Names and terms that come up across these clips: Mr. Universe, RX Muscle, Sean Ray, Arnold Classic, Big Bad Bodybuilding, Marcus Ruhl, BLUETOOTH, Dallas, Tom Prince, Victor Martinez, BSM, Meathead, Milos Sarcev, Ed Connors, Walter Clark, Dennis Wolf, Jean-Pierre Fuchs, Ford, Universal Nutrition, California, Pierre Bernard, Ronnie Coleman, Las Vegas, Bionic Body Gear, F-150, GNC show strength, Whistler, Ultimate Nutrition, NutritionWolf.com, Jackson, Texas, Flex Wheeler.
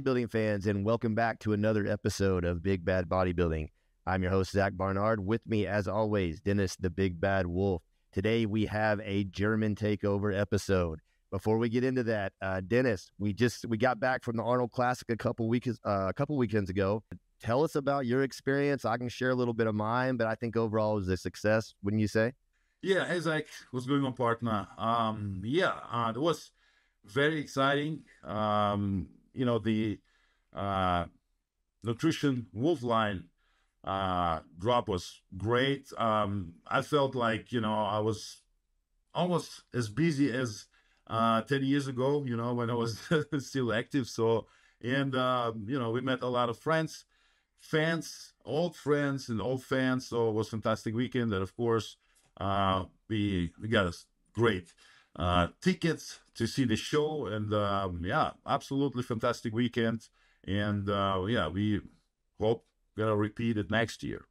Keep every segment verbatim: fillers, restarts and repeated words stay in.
bodybuilding fans, and welcome back to another episode of Big Bad Bodybuilding. I'm your host, Zach Barnard. With me, as always, Dennis the Big Bad Wolf. Today, we have a German takeover episode. Before we get into that, uh, Dennis, we just we got back from the Arnold Classic a couple weeks uh, a couple weekends ago. Tell us about your experience. I can share a little bit of mine, but I think overall it was a success, wouldn't you say? Yeah, hey Zach, what's going on, partner? Um, yeah, uh, it was very exciting. Um, you know, the uh, Nutrition Wolf line uh, drop was great. Um, I felt like, you know, I was almost as busy as uh, ten years ago, you know, when I was still active. So, and, uh, you know, we met a lot of friends. Fans, old friends and old fans, so it was a fantastic weekend. And of course, uh, we we got a great uh, tickets to see the show, and um, yeah, absolutely fantastic weekend. And uh, yeah, we hope we're gonna repeat it next year.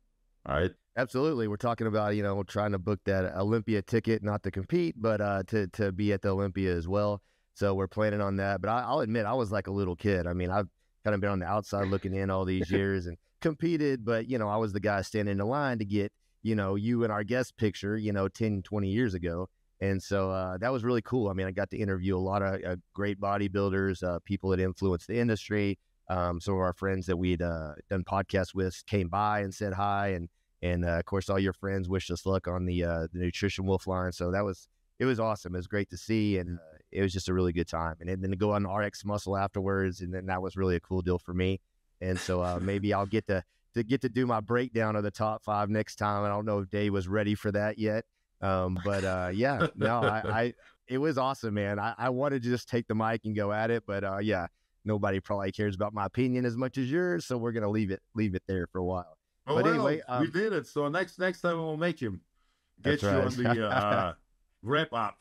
All right, absolutely. We're talking about you know trying to book that Olympia ticket, not to compete, but uh, to to be at the Olympia as well. So we're planning on that. But I, I'll admit, I was like a little kid. I mean, I've kind of been on the outside looking in all these years and competed, but you know, I was the guy standing in the line to get, you know, you and our guest picture, you know, ten, twenty years ago. And so uh, that was really cool. I mean, I got to interview a lot of uh, great bodybuilders, uh, people that influenced the industry. Um, some of our friends that we'd uh, done podcasts with came by and said hi. And, and uh, of course, all your friends wished us luck on the, uh, the Nutrition Wolf line. So that was, it was awesome. It was great to see. And uh, it was just a really good time. And then to go on R X Muscle afterwards, and then that was really a cool deal for me. And so uh, maybe I'll get to, to get to do my breakdown of the top five next time. I don't know if Dave was ready for that yet. Um, but uh, yeah, no, I, I it was awesome, man. I, I wanted to just take the mic and go at it. But uh, yeah, nobody probably cares about my opinion as much as yours. So we're going to leave it leave it there for a while. Oh, but well, anyway, um, we did it. So next next time we'll make him get you right on the uh, wrap up.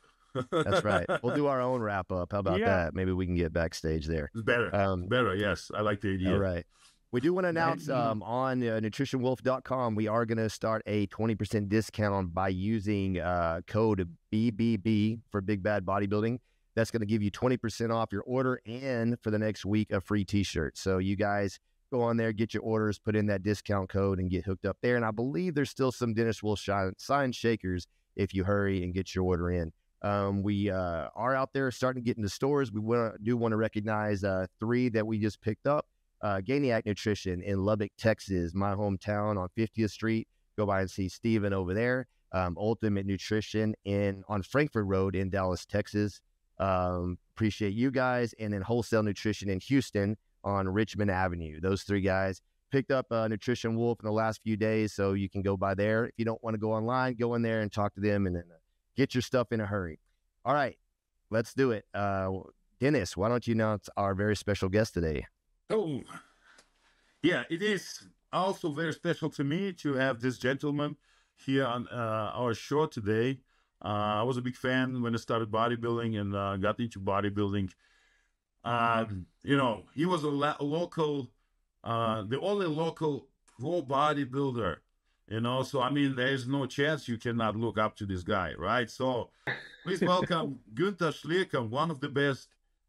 That's right. We'll do our own wrap up. How about yeah. that? Maybe we can get backstage there. It's better. Um, better. Yes. I like the idea. All right. We do want to announce um, on uh, Nutrition Wolf dot com, we are going to start a twenty percent discount by using uh, code B B B for Big Bad Bodybuilding. That's going to give you twenty percent off your order and for the next week, a free t-shirt. So you guys go on there, get your orders, put in that discount code and get hooked up there. And I believe there's still some Dennis Wolf signed shakers if you hurry and get your order in. Um, we uh, are out there starting to get into stores. We wanna, do want to recognize uh, three that we just picked up. Uh, Gainiac Nutrition in Lubbock, Texas, my hometown on fiftieth street. Go by and see Steven over there. Um, Ultimate Nutrition in on Frankfurt Road in Dallas, Texas. Um, appreciate you guys. And then Wholesale Nutrition in Houston on Richmond Avenue. Those three guys picked up uh, Nutrition Wolf in the last few days, so you can go by there. If you don't want to go online, go in there and talk to them and then uh, get your stuff in a hurry. All right, let's do it. Uh, Dennis, why don't you announce our very special guest today? Oh, yeah, it is also very special to me to have this gentleman here on uh, our show today. Uh, I was a big fan when I started bodybuilding and uh, got into bodybuilding. Uh, you know, he was a local, uh, the only local pro bodybuilder. You know, so, I mean, there's no chance you cannot look up to this guy, right? So, please welcome Günter Schlierkamp, one of the best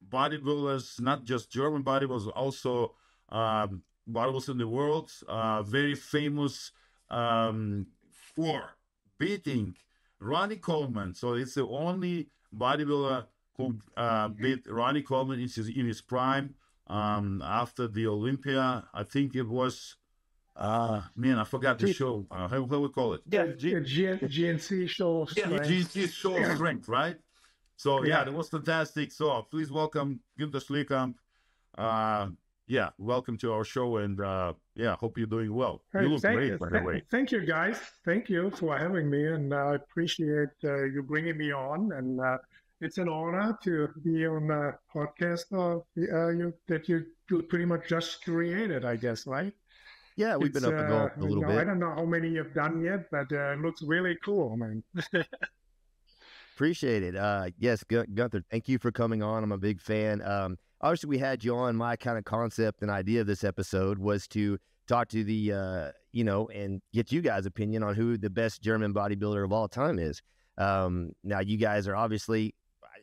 bodybuilders, not just German bodybuilders, also um, bodybuilders in the world. Uh, very famous um, for beating Ronnie Coleman. So, it's the only bodybuilder who uh, beat Ronnie Coleman in his, in his prime um, after the Olympia. I think it was... Uh, man, I forgot the G show. Uh, how, how we call it? Yeah, G G GNC show strength. Yeah, G N C show strength, right? So, yeah, yeah, that was fantastic. So, please welcome Günter Schlierkamp. Uh, yeah, welcome to our show, and uh, yeah, hope you're doing well. Hey, you look great, you. by the way. Thank you, guys. Thank you for having me, and I uh, appreciate uh, you bringing me on. And uh, it's an honor to be on a podcast of, uh, you, that you pretty much just created, I guess, right? Yeah, we've it's, been up and going uh, a little no, bit. I don't know how many you've done yet, but uh, it looks really cool, man. Appreciate it. Uh, yes, Günter, thank you for coming on. I'm a big fan. Um, obviously, we had you on. My kind of concept and idea of this episode was to talk to the, uh, you know, and get you guys' opinion on who the best German bodybuilder of all time is. Um, now, you guys are obviously,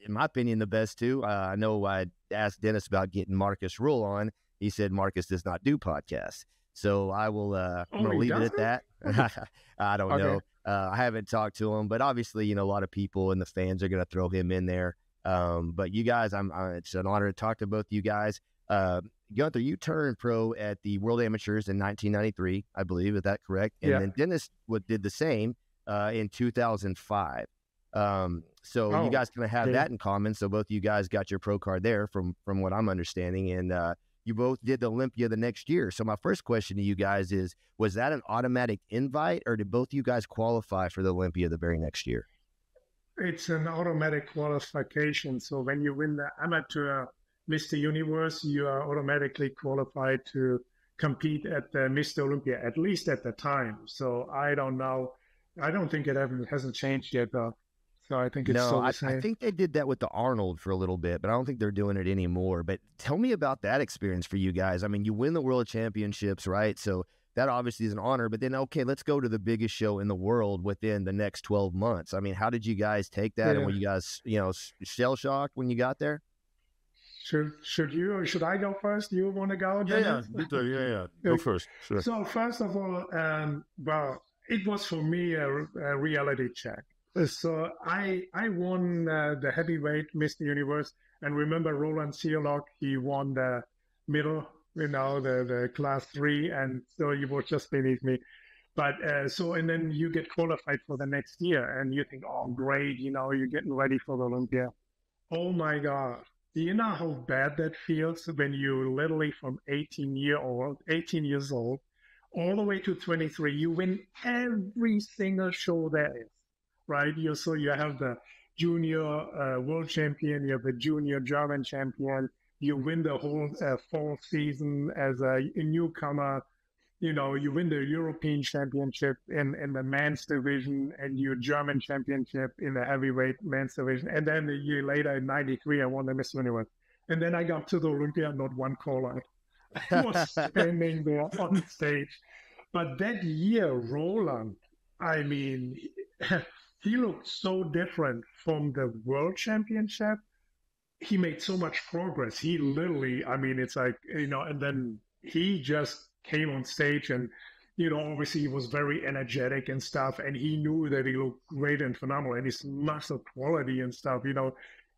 in my opinion, the best too. Uh, I know I asked Dennis about getting Marcus Ruhl on. He said, Marcus does not do podcasts. So I will uh, I'm oh, gonna leave it at that. I don't okay. know. Uh, I haven't talked to him, but obviously, you know, a lot of people and the fans are going to throw him in there. Um, but you guys, I'm, I, it's an honor to talk to both you guys. Uh, Gunther, you turned pro at the World Amateurs in nineteen ninety-three, I believe. Is that correct? And yeah. then Dennis would, did the same uh, in two thousand five. Um, so oh, you guys kind of have dude. that in common. So both you guys got your pro card there from, from what I'm understanding. And, uh, you both did the Olympia the next year. So my first question to you guys is, was that an automatic invite, or did both you guys qualify for the Olympia the very next year? It's an automatic qualification. So when you win the amateur Mister Universe, you are automatically qualified to compete at the Mister Olympia, at least at the time. So I don't know. I don't think it hasn't changed yet, though. So I think it's no, still the same. I, I think they did that with the Arnold for a little bit, but I don't think they're doing it anymore. But tell me about that experience for you guys. I mean, you win the World Championships, right? So that obviously is an honor. But then, okay, let's go to the biggest show in the world within the next twelve months. I mean, how did you guys take that? Yeah. And were you guys, you know, shell-shocked when you got there? Should should you or should I go first? You want to go? Yeah, yeah, yeah, yeah. Go first. Sure. So first of all, um, well, it was for me a, a reality check. So I I won uh, the heavyweight Mister Universe, and remember Roland Cziurlok, he won the middle, you know, the, the class three, and so he was just beneath me. But uh, so, and then you get qualified for the next year, and you think, oh, great, you know, you're getting ready for the Olympia. Oh my God. Do you know how bad that feels when you literally from eighteen year old, eighteen years old, all the way to twenty-three, you win every single show there is. Right, you so you have the junior uh, world champion, you have the junior German champion. You win the whole uh, fall season as a, a newcomer. You know, you win the European championship in in the men's division and your German championship in the heavyweight men's division. And then a year later, in ninety-three, I won the Miss Universe. And then I got to the Olympia, not one call out. I was standing there on stage. But that year, Roland, I mean. He looked so different from the world championship. He made so much progress. He literally, I mean, it's like, you know, and then he just came on stage and, you know, obviously he was very energetic and stuff. And he knew that he looked great and phenomenal and his muscle quality and stuff, you know,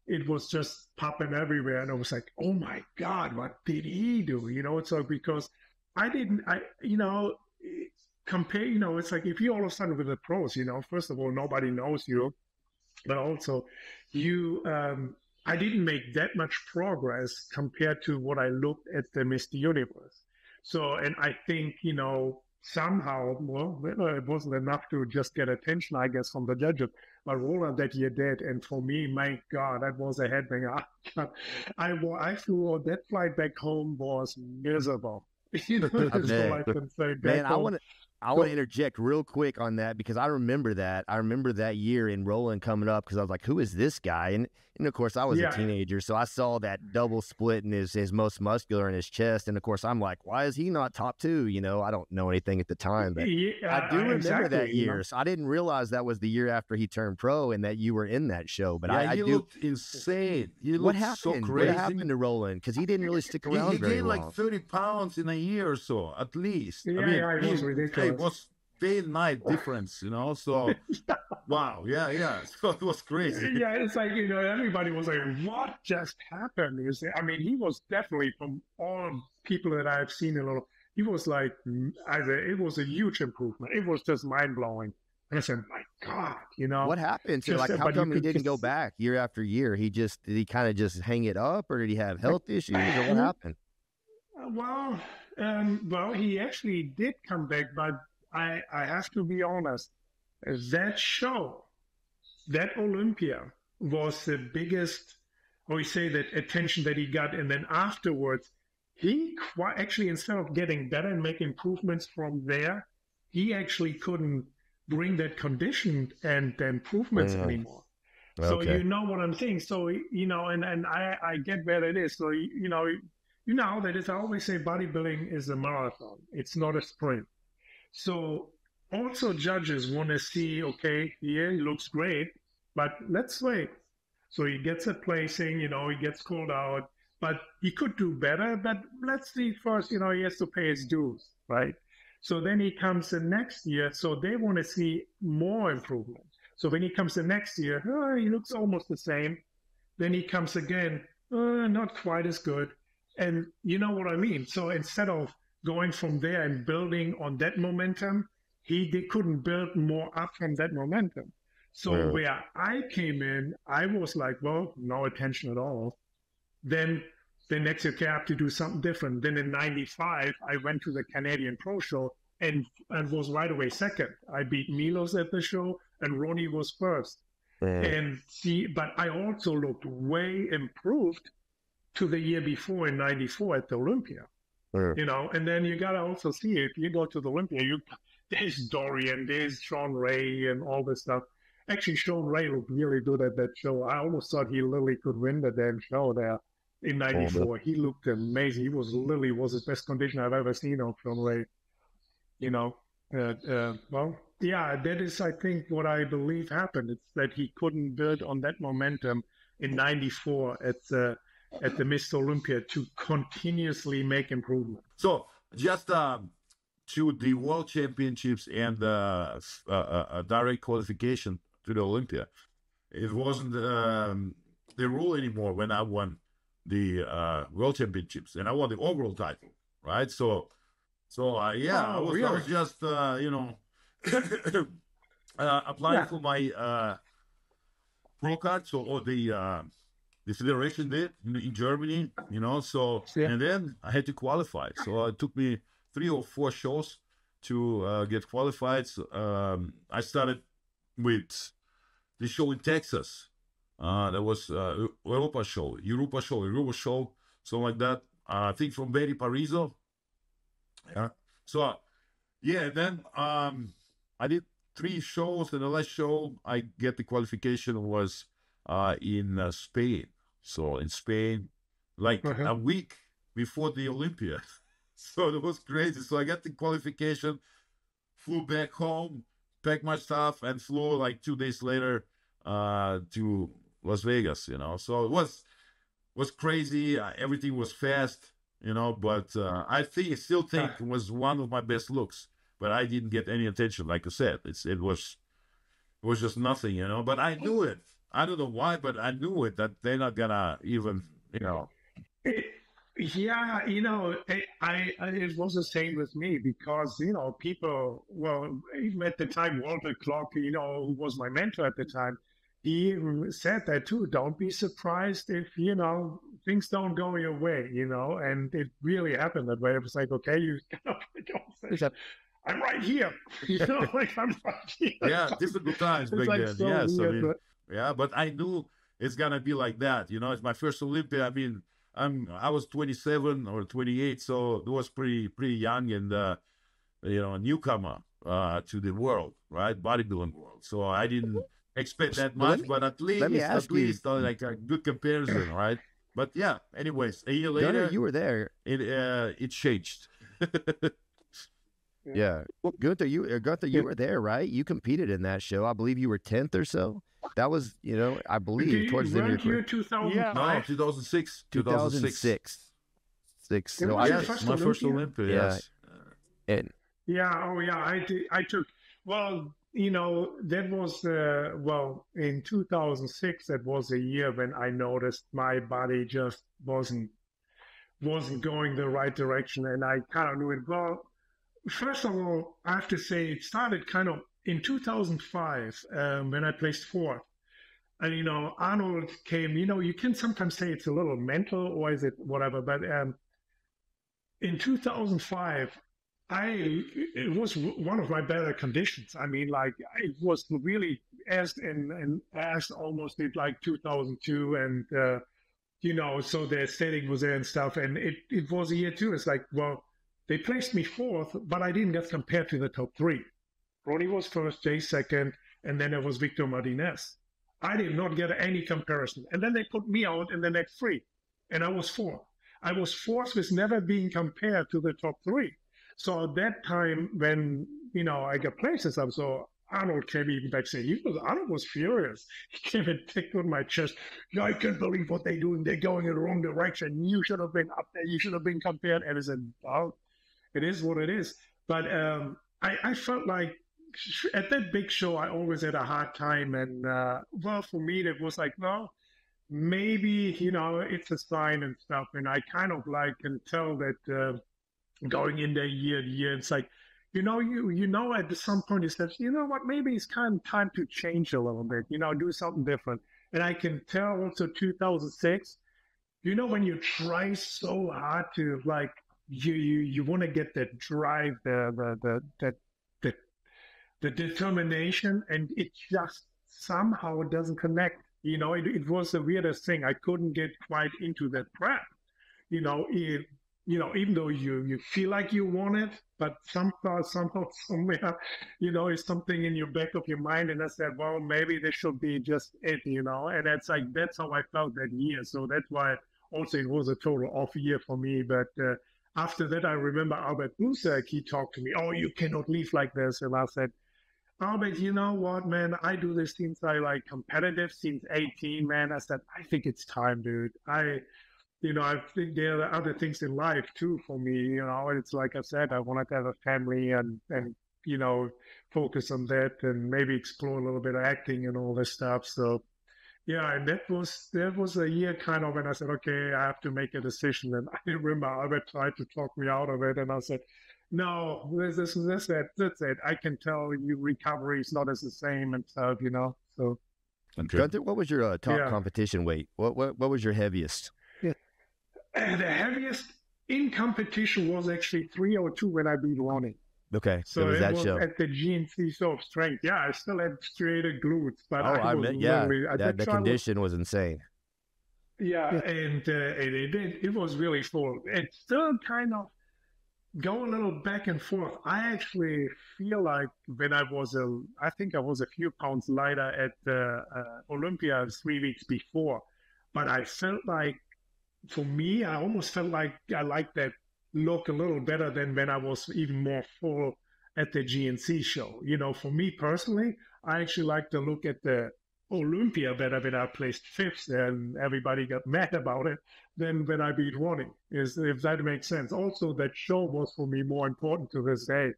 it was just popping everywhere. And I was like, oh my God, what did he do? You know, it's like, because I didn't, I, you know, it, compare, you know, it's like if you all of a sudden with the pros, you know, first of all, nobody knows you, but also you, um, I didn't make that much progress compared to what I looked at the Mister Universe. So, and I think, you know, somehow, well, it wasn't enough to just get attention, I guess, from the judges, but Roland that year did. And for me, my God, that was a headbanger. I, I flew, that flight back home was miserable. You know, that's all I can say. Man, I want to. I want to interject real quick on that because I remember that. I remember that year in Roland coming up because I was like, who is this guy? And, and of course, I was yeah. a teenager, so I saw that double split in his, his most muscular in his chest. And, of course, I'm like, why is he not top two? You know, I don't know anything at the time. But yeah, I do I, remember exactly, that year. You know? So I didn't realize that was the year after he turned pro and that you were in that show. But yeah, I, I you do. Looked insane. You looked what happened? so crazy. What happened to Roland? Because he didn't really stick around He, he very gained long. like thirty pounds in a year or so, at least. Yeah, I mean, yeah, it was ridiculous. It was day and night difference, you know, so yeah. wow, yeah, yeah, so it was crazy. Yeah, it's like, you know, everybody was like, what just happened? You see, I mean, he was definitely, from all people that I've seen, a little, he was like, either, it was a huge improvement. It was just mind-blowing. And I said, my God, you know. What happened? So, like, how come he didn't just... go back year after year? He just, did he kind of just hang it up, or did he have health issues, or what happened? Well... Um, well, he actually did come back, but I, I have to be honest, that show, that Olympia was the biggest, or we say that attention that he got. And then afterwards, he quite, actually, instead of getting better and making improvements from there, he actually couldn't bring that condition and the improvements mm-hmm. anymore. So okay. you know what I'm saying? So, you know, and, and I, I get where it is. So, you know... You know, that is, I always say bodybuilding is a marathon. It's not a sprint. So also judges want to see, okay, yeah, he looks great, but let's wait. So he gets a placing, you know, he gets called out. but he could do better. But let's see first, you know, he has to pay his dues, right? So then he comes the next year. So they want to see more improvement. So when he comes the next year, oh, he looks almost the same. Then he comes again, oh, not quite as good. And you know what I mean? So instead of going from there and building on that momentum, he they couldn't build more up from that momentum. So wow. where I came in, I was like, well, no attention at all. Then the next year, okay, I have to do something different. Then in ninety-five, I went to the Canadian Pro Show and, and was right away second. I beat Milos at the show and Ronnie was first. Wow. And see, but I also looked way improved to the year before in ninety-four at the Olympia. Wow. You know, and then you got to also see, if you go to the Olympia, you there's Dorian, there's Sean Ray and all this stuff. Actually, Sean Ray looked really good at that show. I almost thought he literally could win the damn show there in ninety-four. Oh, he looked amazing. He was literally was his best condition I've ever seen on Sean Ray. You know, uh, uh, well, yeah, that is, I think, what I believe happened. It's that he couldn't build on that momentum in ninety-four at the, at the Mister Olympia to continuously make improvement. So just... Um... to the World Championships and uh, uh, uh, direct qualification to the Olympia, it wasn't um, the rule anymore when I won the uh, World Championships and I won the overall title, right? So, so uh, yeah, oh, I, was, really? I was just uh, you know uh, applying yeah. for my uh, pro card, so or the uh, the federation did in, in Germany, you know. So yeah. and then I had to qualify, so it took me three or four shows to uh, get qualified. Um, I started with the show in Texas. Uh, that was uh, Europa show, Europa show, Europa show, something like that. Uh, I think from Barry Parizo. Yeah. So, uh, yeah, then um, I did three shows. And the last show I get the qualification was uh, in uh, Spain. So in Spain, like uh-huh. a week before the Olympia. So it was crazy. So I got the qualification, flew back home, packed my stuff, and flew like two days later uh, to Las Vegas, you know. So it was was crazy. Uh, everything was fast, you know, but uh, I think, still think it was one of my best looks, but I didn't get any attention. Like I said, it's, it was it was just nothing, you know, but I knew it. I don't know why, but I knew it, that they're not going to even, you know. Yeah, you know, it, I, I it was the same with me because, you know, people, well, even at the time, Walter Clark, you know, who was my mentor at the time, he said that too. Don't be surprised if, you know, things don't go your way, you know, and it really happened that way. It was like, okay, you got to I'm right here, you know, like I'm right here. Yeah, difficult times back like then. So yeah, so I mean, but... yeah, but I knew it's going to be like that. You know, it's my first Olympia. I mean, I'm, I was twenty-seven or twenty-eight, so it was pretty pretty young and, uh, you know, a newcomer uh, to the world, right, bodybuilding world. So I didn't expect that much, me, but at least, at least uh, like a good comparison, right? But yeah, anyways, a year later, Gunter, you were there. It uh, it changed. Yeah, well, Günter, you uh, Günter, you were there, right? You competed in that show. I believe you were tenth or so. That was, you know, I believe towards the end of your two thousand. Yeah. No, two thousand six. two thousand six. Six. So I yes, first my Olympia. First Olympia. Yes. Yeah. And yeah, oh yeah, I did, I took. Well, you know, that was uh, well in two thousand six. That was a year when I noticed my body just wasn't wasn't going the right direction, and I kind of knew it. Well, first of all, I have to say it started kind of. In two thousand five, um, when I placed fourth, and, you know, Arnold came, you know, you can sometimes say it's a little mental or is it whatever, but um, in two thousand five, I, it was one of my better conditions. I mean, like, it was really as and, and as almost did like two thousand two and, uh, you know, so the aesthetic was there and stuff. And it, it was a year two. It's like, well, they placed me fourth, but I didn't get compared to the top three. Ronnie was first, Jay second, and then there was Victor Martinez. I did not get any comparison. And then they put me out in the next three, and I was fourth. I was fourth with never being compared to the top three. So at that time when, you know, I got places up, so Arnold came even backstage. He was, Arnold was furious. He came and picked on my chest. I can't believe what they're doing. They're going in the wrong direction. You should have been up there. You should have been compared. And I said, well, it is what it is. But um, I, I felt like at that big show, I always had a hard time. And, uh, well, for me, it was like, no, maybe, you know, it's a sign and stuff. And I kind of like can tell that uh, going in there year to year, it's like, you know, you you know, at some point you said, you know what, maybe it's kind of time to change a little bit, you know, do something different. And I can tell also two thousand six, you know, when you try so hard to, like, you you, you want to get that drive, the, the, the, that, the, the determination, and it just somehow doesn't connect. You know, it, it was the weirdest thing. I couldn't get quite into that crap, you know, it, you know, even though you, you feel like you want it, but somehow, somehow, somewhere, you know, is something in your back of your mind. And I said, well, maybe this should be just it, you know? And that's like, that's how I felt that year. So that's why also it was a total off year for me. But uh, after that, I remember Albert Busek, he talked to me, oh, you cannot leave like this. And I said, Albert, you know what, man, I do this since I like competitive since eighteen, man. I said, I think it's time, dude. I, You know, I think there are other things in life too for me, you know, and it's like I said, I wanted to have a family and, and, you know, focus on that and maybe explore a little bit of acting and all this stuff. So, yeah, and that was, that was a year kind of when I said, okay, I have to make a decision. And I remember Albert tried to talk me out of it and I said, no, this is this, that, that's it. I can tell you recovery is not as the same and stuff, you know, so. Günter, what was your uh, top yeah. competition weight? What, what, what was your heaviest? Uh, the heaviest in competition was actually three oh two when I beat Ronnie. Okay, so was it that was show. At the G N C show strength. Yeah, I still had striated glutes, but oh, I, I was mean, yeah, I that, the condition was, was insane. Yeah, yeah. and uh, it, it it was really full. It's still kind of go a little back and forth. I actually feel like when I was a, I think I was a few pounds lighter at the uh, Olympia three weeks before, but I felt like. For me, I almost felt like I liked that look a little better than when I was even more full at the G N C show. You know, for me personally, I actually like to look at the Olympia better when I placed fifth and everybody got mad about it than when I beat Ronnie, is if that makes sense. Also, that show was for me more important to this day.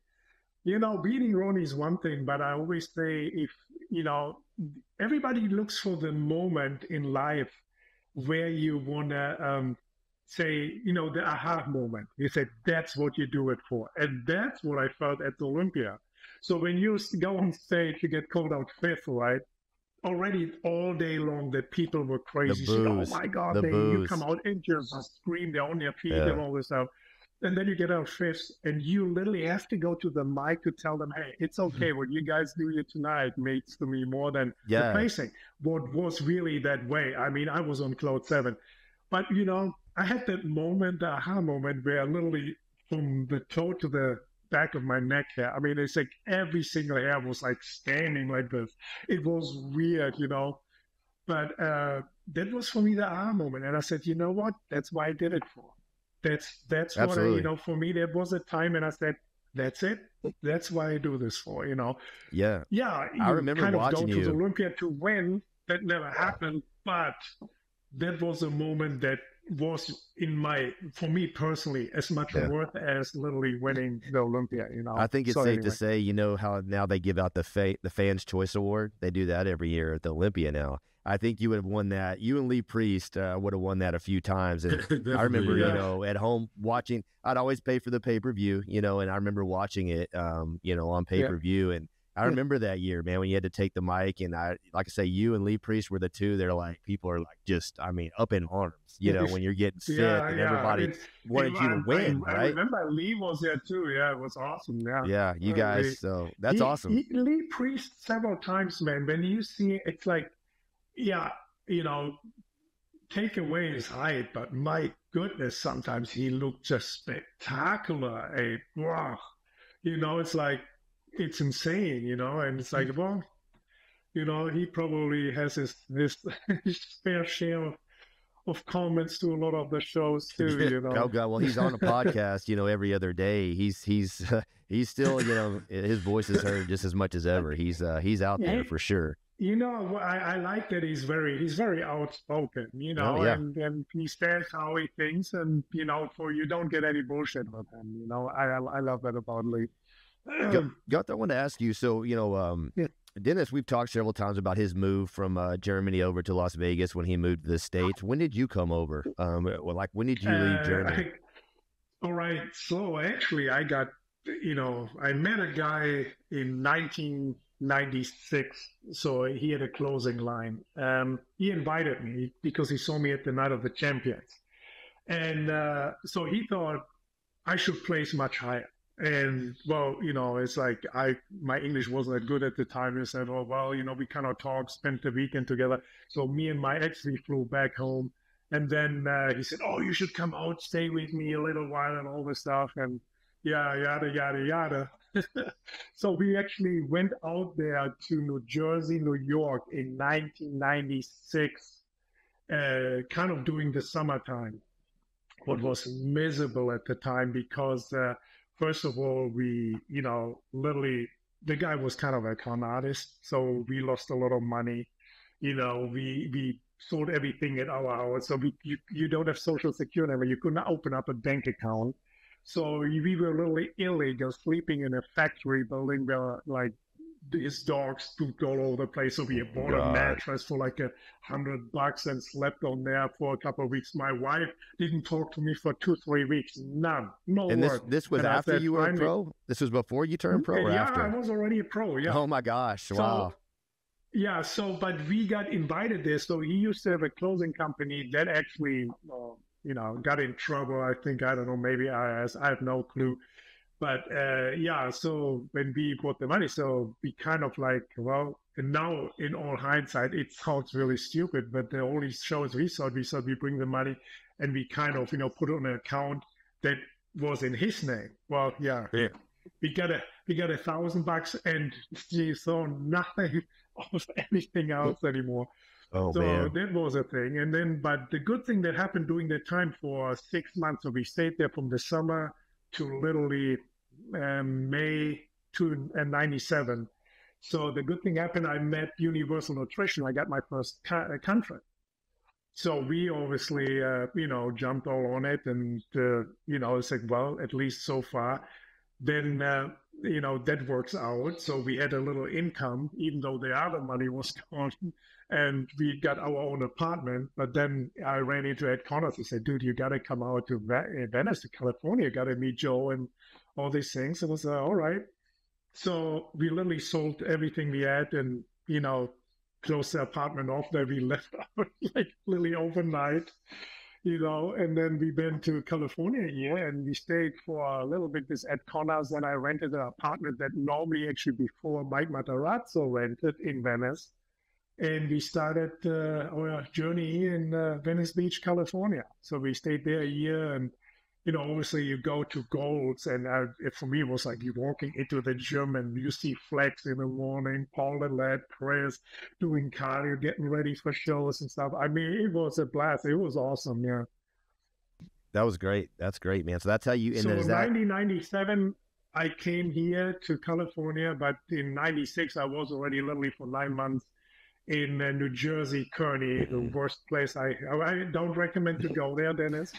You know, beating Ronnie is one thing, but I always say if, you know, everybody looks for the moment in life where you want to um, say, you know, the aha moment. You said, that's what you do it for. And that's what I felt at the Olympia. So when you go on stage, you get called out fifth, right? Already all day long, the people were crazy. The booze, said, oh my God, the they, booze. You come out and just scream, they're on their feet yeah. and all this stuff. And then you get out fifth, and you literally have to go to the mic to tell them, hey, it's okay. What you guys do here tonight means to me more than yeah. replacing. What was really that way? I mean, I was on cloud seven. But, you know, I had that moment, the aha moment, where literally from the toe to the back of my neck hair, I mean, it's like every single hair was like standing like this. It was weird, you know. But uh, that was for me the aha moment. And I said, you know what? That's why I did it for. That's, that's what I, you know, for me, there was a time and I said, that's it. That's why I do this for, you know? Yeah. Yeah. I remember kind watching of go you. to the Olympia to win. That never happened. But that was a moment that was in my, for me personally, as much yeah. worth as literally winning the Olympia, you know? I think it's so safe anyway. to say, you know, how now they give out the fa the Fans' Choice Award. They do that every year at the Olympia now. I think you would have won that. You and Lee Priest uh, would have won that a few times. And I remember, yeah. you know, at home watching, I'd always pay for the pay-per-view, you know, and I remember watching it, um, you know, on pay-per-view. Yeah. And I yeah. remember that year, man, when you had to take the mic. And I, like I say, you and Lee Priest were the two. They're like, people are like, just, I mean, up in arms, you know, when you're getting sick yeah, and yeah. everybody I mean, wanted I, you to win, I, I right? I remember Lee was there too. Yeah, it was awesome. Yeah. Yeah, you uh, guys. Lee, so that's he, awesome. He, Lee Priest several times, man. When you see, it's like, yeah, you know, take away his height, but my goodness, sometimes he looked just spectacular. Hey, wow. You know, it's like, it's insane, you know, and it's like, well, you know, he probably has his, his, his fair share of, of comments to a lot of the shows too, you know. Oh God, well, he's on a podcast, you know, every other day. He's he's uh, he's still, you know, his voice is heard just as much as ever. He's uh, he's out there for sure. You know, I, I like that he's very he's very outspoken, you know, oh, yeah. and and he says how he thinks, and you know, for you don't get any bullshit with him, you know. I I love that about Lee. Got that one to ask you. So, you know, um, yeah. Dennis, we've talked several times about his move from uh, Germany over to Las Vegas when he moved to the States. When did you come over? Um, well, like, when did you leave uh, Germany? I, all right. So actually, I got, you know, I met a guy in nineteen ninety-six. So he had a clothing line. Um, he invited me because he saw me at the Night of the Champions. And uh, so he thought I should place much higher. And well, you know, it's like I my English wasn't that good at the time. He said, "Oh well, you know, we kind of talked, spent the weekend together." So me and my ex, we flew back home, and then uh, he said, "Oh, you should come out, stay with me a little while, and all this stuff." And yeah, yada yada yada. So we actually went out there to New Jersey, New York in nineteen ninety-six, uh, kind of during the summertime. What was miserable at the time because. Uh, First of all, we, you know, literally, the guy was kind of a con artist, so we lost a lot of money. You know, we we sold everything at our house, so we you, you don't have social security anymore. You could not open up a bank account, so we were literally illegal, sleeping in a factory building where like his dogs pooped all over the place. So we oh, bought God. a mattress for like a hundred bucks and slept on there for a couple of weeks. My wife didn't talk to me for two, three weeks. None. No and word. This, this was and after you were a pro? This was before you turned pro or yeah, after? Yeah, I was already a pro, yeah. Oh my gosh, wow. So, yeah, so, but we got invited there. So he used to have a clothing company that actually, uh, you know, got in trouble. I think, I don't know, maybe I R S. I have no clue. But uh, yeah, so when we got the money, so we kind of like, well, and now in all hindsight, it sounds really stupid, but the only shows we saw, we said we bring the money and we kind of, you know, put on an account that was in his name. Well, yeah, yeah. we got a we got a thousand bucks and she saw nothing of anything else anymore. Oh, so man. That was a thing. And then, but the good thing that happened during that time for six months, so we stayed there from the summer to literally um, May to uh, ninety-seven. So the good thing happened, I met Universal Nutrition. I got my first co contract. So we obviously, uh, you know, jumped all on it and, uh, you know, it's like, well, at least so far, then, uh, you know, that works out. So we had a little income, even though the other money was gone and we got our own apartment. But then I ran into Ed Connors and said, dude, you got to come out to Venice, to California, got to meet Joe and all these things. And I was like, all right. So we literally sold everything we had and, you know, closed the apartment off that we left out like literally overnight. You know, and then we went to California here and we stayed for a little bit with Ed Connors. And I rented an apartment that normally actually before Mike Matarazzo rented in Venice. And we started uh, our journey in uh, Venice Beach, California. So we stayed there a year and, you know, obviously you go to Gold's and I, it, for me it was like you're walking into the gym and you see Flex in the morning, Paul Lillette, Chris doing cardio, getting ready for shows and stuff. I mean, it was a blast. It was awesome, yeah. That was great. That's great, man. So that's how you ended up. So in nineteen ninety-seven, I came here to California, but in ninety-six, I was already literally for nine months in uh, New Jersey, Kearny, the worst place. I, I don't recommend to go there, Dennis.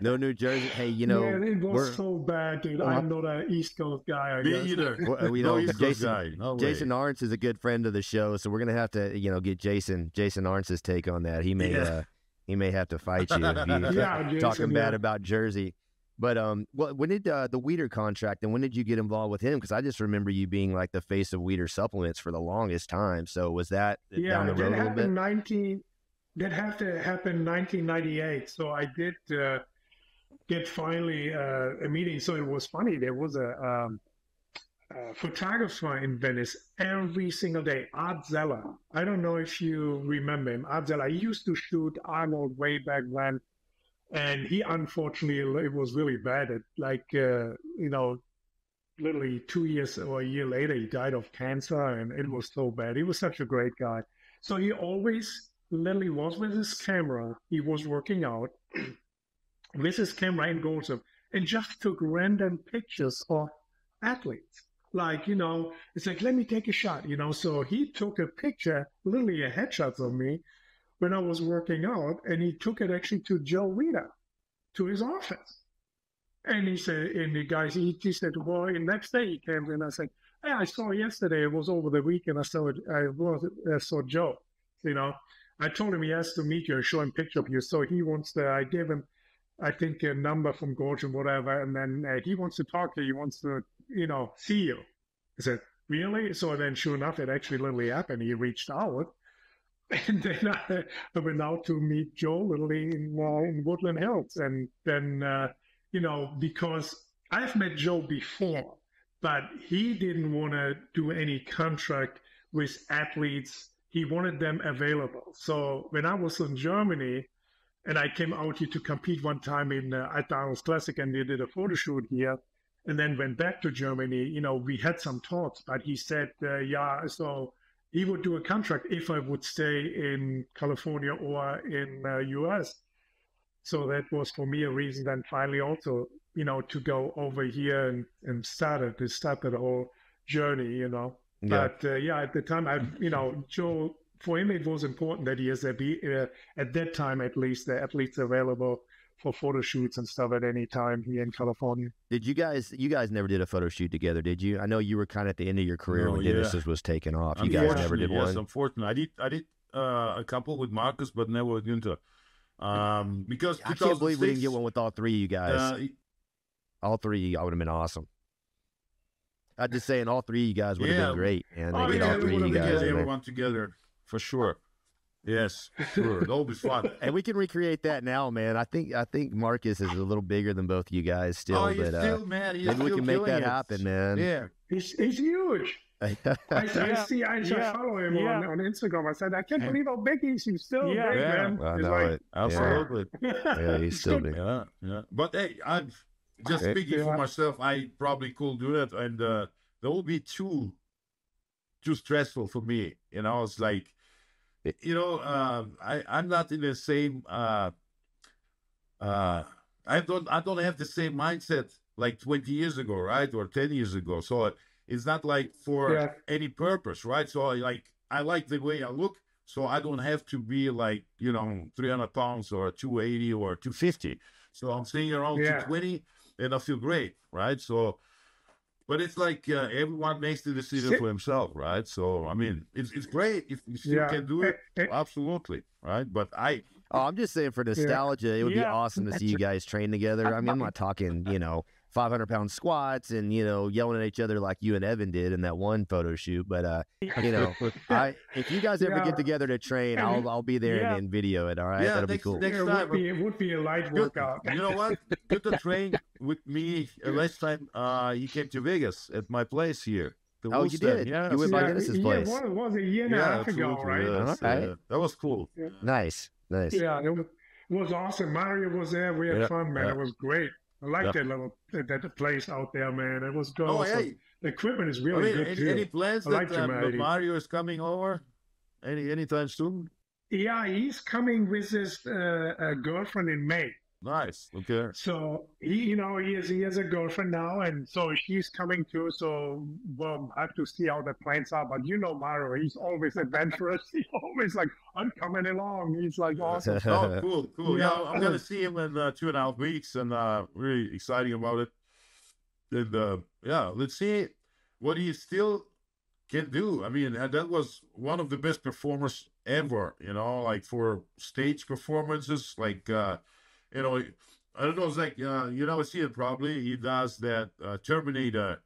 No, New Jersey. Hey, you know, man, it was we're, so bad, dude. Well, I'm not an East Coast guy. I me guess. either. Well, we know no Jason. Guy. No Jason Arntz is a good friend of the show, so we're gonna have to, you know, get Jason Jason Arntz's take on that. He may yeah. uh, he may have to fight you if you yeah, Jason, talking yeah. bad about Jersey. But um, well, when did uh, the Weider contract and when did you get involved with him? Because I just remember you being like the face of Weider supplements for the longest time. So was that yeah, down the road a little bit? nineteen. That had to happen nineteen ninety-eight. So I did uh, get finally uh, a meeting. So it was funny. There was a, um, a photographer in Venice every single day, Art Zeller. I don't know if you remember him. Art Zeller, he used to shoot Arnold way back when. And he, unfortunately, it was really bad. It, like, uh, you know, literally two years or a year later, he died of cancer. And it was so bad. He was such a great guy. So he always... literally was with his camera. He was working out with his camera in Gold's Gym and just took random pictures of athletes. Like, you know, it's like, let me take a shot, you know. So he took a picture, literally a headshot of me when I was working out, and he took it actually to Joe Weider, to his office. And he said, and the guys, he, he said, well, and next day he came and I said, hey, I saw yesterday, it was over the weekend, I saw it, I, was, I saw Joe, you know. I told him he has to meet you and show him a picture of you. So he wants to, I gave him, I think, a number from Gold's Gym, whatever, and then uh, he wants to talk to you, he wants to, you know, see you. I said, really? So then sure enough, it actually literally happened. He reached out. And then I, I went out to meet Joe literally in, uh, in Woodland Hills. And then, uh, you know, because I've met Joe before, but he didn't want to do any contract with athletes. He wanted them available. So when I was in Germany and I came out here to compete one time in uh, at the Arnold Classic, and they did a photo shoot here, and then went back to Germany, you know, we had some talks, but he said, uh, yeah, so he would do a contract if I would stay in California or in uh, U S. So that was for me a reason then finally also, you know, to go over here and, and start it, to start that whole journey, you know. Yeah. But, uh, yeah, at the time, I, you know, Joe, for him, it was important that he has a, uh, at that time at least, the athletes available for photo shoots and stuff at any time here in California. Did you guys, you guys never did a photo shoot together, did you? I know you were kind of at the end of your career no, when yeah. Dennis was taken off. You guys never did yes, one? Yes, unfortunately. I did, I did uh, a couple with Marcus, but never with Günter. Um, because I can't believe we didn't get one with all three of you guys. Uh, all three, I would have been awesome. I'm just saying all three of you guys would have yeah. been great. And oh, they yeah, all three of you guys. They everyone together, for sure. Yes, sure. That'll be fun. And we can recreate that now, man. I think I think Marcus is a little bigger than both you guys still. Oh, he's but, still, uh, man. He's maybe still we can make that it. happen, man. Yeah. He's, he's huge. I, I see, I yeah. follow him yeah. on, on Instagram. I said, I can't believe how big he is. He's still yeah. big, yeah. man. I know like, it. Absolutely. Yeah, yeah he's still big. Yeah, yeah. But, hey, I'm just okay. speaking yeah. for myself. I probably could do that. And uh, that would be too, too stressful for me. You know, it's like, you know, uh, I I'm not in the same. Uh, uh, I don't I don't have the same mindset like twenty years ago, right, or ten years ago. So it's not like for yeah. any purpose, right? So I like I like the way I look, so I don't have to be like, you know, three hundred pounds or two eighty or two fifty. So I'm staying around yeah. two twenty, and I feel great, right? So. But it's like uh, everyone makes the decision for himself, right? So, I mean, it's it's great if you still yeah. can do it, absolutely, right? But I... Oh, I'm just saying for nostalgia, yeah. it would yeah. be awesome to see you guys train together. I mean, I'm not talking, you know, five hundred pound squats and, you know, yelling at each other like you and Evan did in that one photo shoot. But, uh, you know, I, if you guys ever yeah. get together to train, I'll I'll be there yeah. and, and video it, all right? Yeah, that'll next, be cool. Next time, it, would be, it would be a light good, workout. You know what? Good to train with me uh, last time uh, he came to Vegas at my place here. The oh, you did? Yeah, you went by yeah, Dennis's place. Yeah, it was a year and a half ago, right? Yeah, right. Uh, that was cool. Yeah. Nice, nice. Yeah, it was, it was awesome. Mario was there. We had yeah, fun, man. Yeah. It was great. I like yeah. that little that place out there, man. It was good. Oh, awesome. Hey. The equipment is really I mean, good, any, any plans I that um, you, Mario is coming over any anytime soon? Yeah, he's coming with his uh, uh, girlfriend in May. Nice. Okay. So he, you know, he is he has a girlfriend now, and so she's coming too. So well, I have to see how the plans are. But you know, Mario, he's always adventurous. He's always like, I'm coming along. He's like, awesome. Oh, cool, cool. Yeah, yeah I'm gonna see him in uh, two and a half weeks, and uh, really exciting about it. And uh, yeah, let's see what he still can do. I mean, that was one of the best performers ever. You know, like for stage performances, like. Uh, You know, I don't know, it's like, uh, you know, I see it probably. He does that uh, Terminator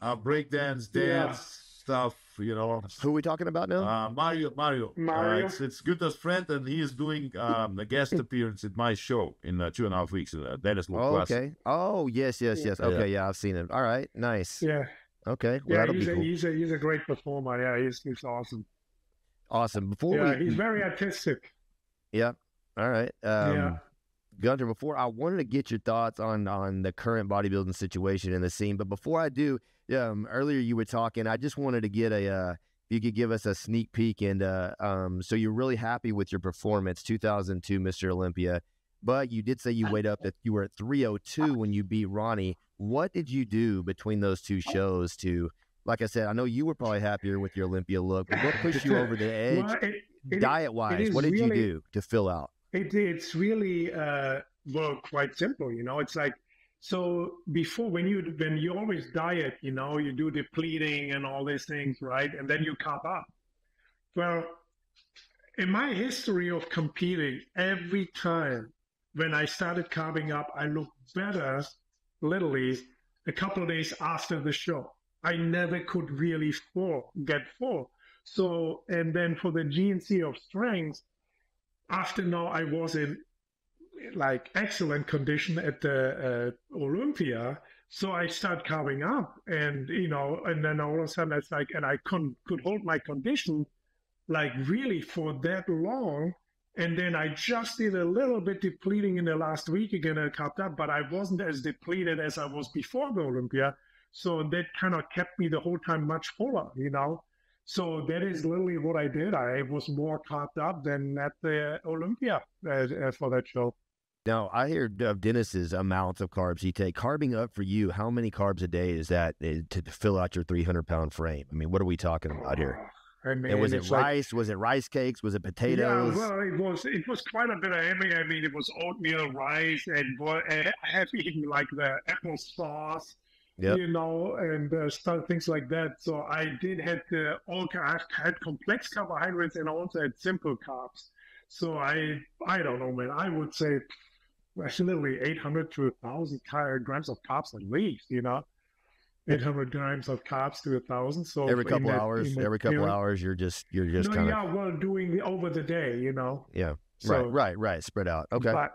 uh, breakdance, dance yeah. stuff, you know. Who are we talking about now? Uh, Mario. Mario. Mario. Uh, it's it's Günter's friend, and he's doing um, a guest appearance at my show in uh, two and a half weeks. Uh, Dennis Wolf. Oh, classic. Okay. Oh, yes, yes, yes. Yeah. Okay, yeah, I've seen him. All right, nice. Yeah. Okay. Well, yeah, he's a, cool. he's, a, he's a great performer. Yeah, he's, he's awesome. Awesome. Before yeah, we... he's very artistic. Yeah. All right. Um, yeah. Günter, before I wanted to get your thoughts on, on the current bodybuilding situation in the scene, but before I do, um, earlier you were talking, I just wanted to get a, uh, if you could give us a sneak peek. And uh, um, so you're really happy with your performance, two thousand two Mister Olympia. But you did say you weighed up, that you were at three oh two when you beat Ronnie. What did you do between those two shows to, like I said, I know you were probably happier with your Olympia look, but what pushed you over the edge? Well, it, it, diet-wise, what did really, you do to fill out? It, it's really, uh, well, quite simple, you know. It's like, so before, when you, when you always diet, you know, you do depleting and all these things, right? And then you cop up. Well, in my history of competing, every time, when I started carving up, I looked better, literally, a couple of days after the show. I never could really full, get full. So, and then for the G N C of strength, after now I was in like excellent condition at the uh, Olympia. So I started carving up, and, you know, and then all of a sudden it's like, and I couldn't, could hold my condition like really for that long. And then I just did a little bit depleting in the last week again, I copped up, but I wasn't as depleted as I was before the Olympia. So that kind of kept me the whole time much fuller, you know? So that is literally what I did. I was more copped up than at the Olympia uh, for that show. Now, I hear of Dennis's amounts of carbs he take. Carbing up for you, how many carbs a day is that to fill out your three hundred pound frame? I mean, what are we talking about here? I mean, and was it rice? Like, was it rice cakes? Was it potatoes? Yeah, well, it was. It was quite a bit of everything. I mean, it was oatmeal, rice, and I have eaten like the apple sauce, yep. you know, and uh, stuff, things like that. So I did had uh, all I had complex carbohydrates and also had simple carbs. So I, I don't know, man. I would say, literally eight hundred to a thousand grams of carbs at least, you know. eight hundred grams of carbs to a thousand. So every couple that, hours, that, every couple you know, hours, you're just, you're just no, kind of, yeah, well, doing over the day, you know? Yeah. So, right, right, right. Spread out. Okay. But,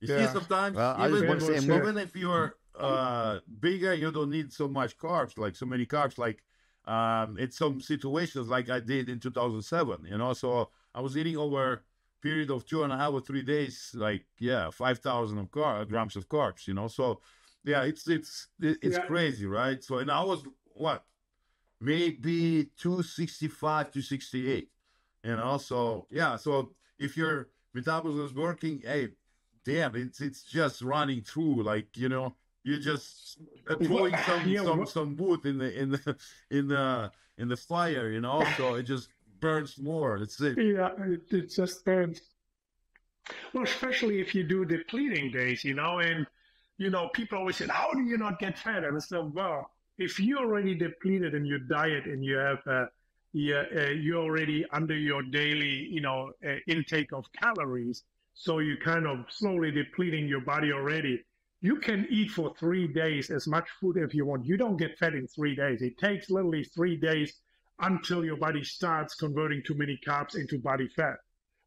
you yeah. see, sometimes, well, even, I just even, even if you're uh, bigger, you don't need so much carbs, like so many carbs, like um, it's some situations like I did in two thousand seven, you know? So I was eating over a period of two and a half or three days, like, yeah, five thousand of car grams of carbs, you know? So, yeah, it's it's it's yeah. crazy, right? So, and I was what, maybe two sixty-five, two sixty-eight, and also yeah. So if your metabolism is working, hey, damn, it's it's just running through, like you know, you're just throwing some yeah, some, some wood in the in the in the in the fire, you know. So it just burns more. That's it. Yeah, it, it just burns. Well, especially if you do depleting days, you know, and. You know, people always said, how do you not get fat? And I said, well, if you're already depleted in your diet and you have, uh, you're, uh, you're already under your daily, you know, uh, intake of calories, so you're kind of slowly depleting your body already. You can eat for three days as much food if you want. You don't get fat in three days. It takes literally three days until your body starts converting too many carbs into body fat.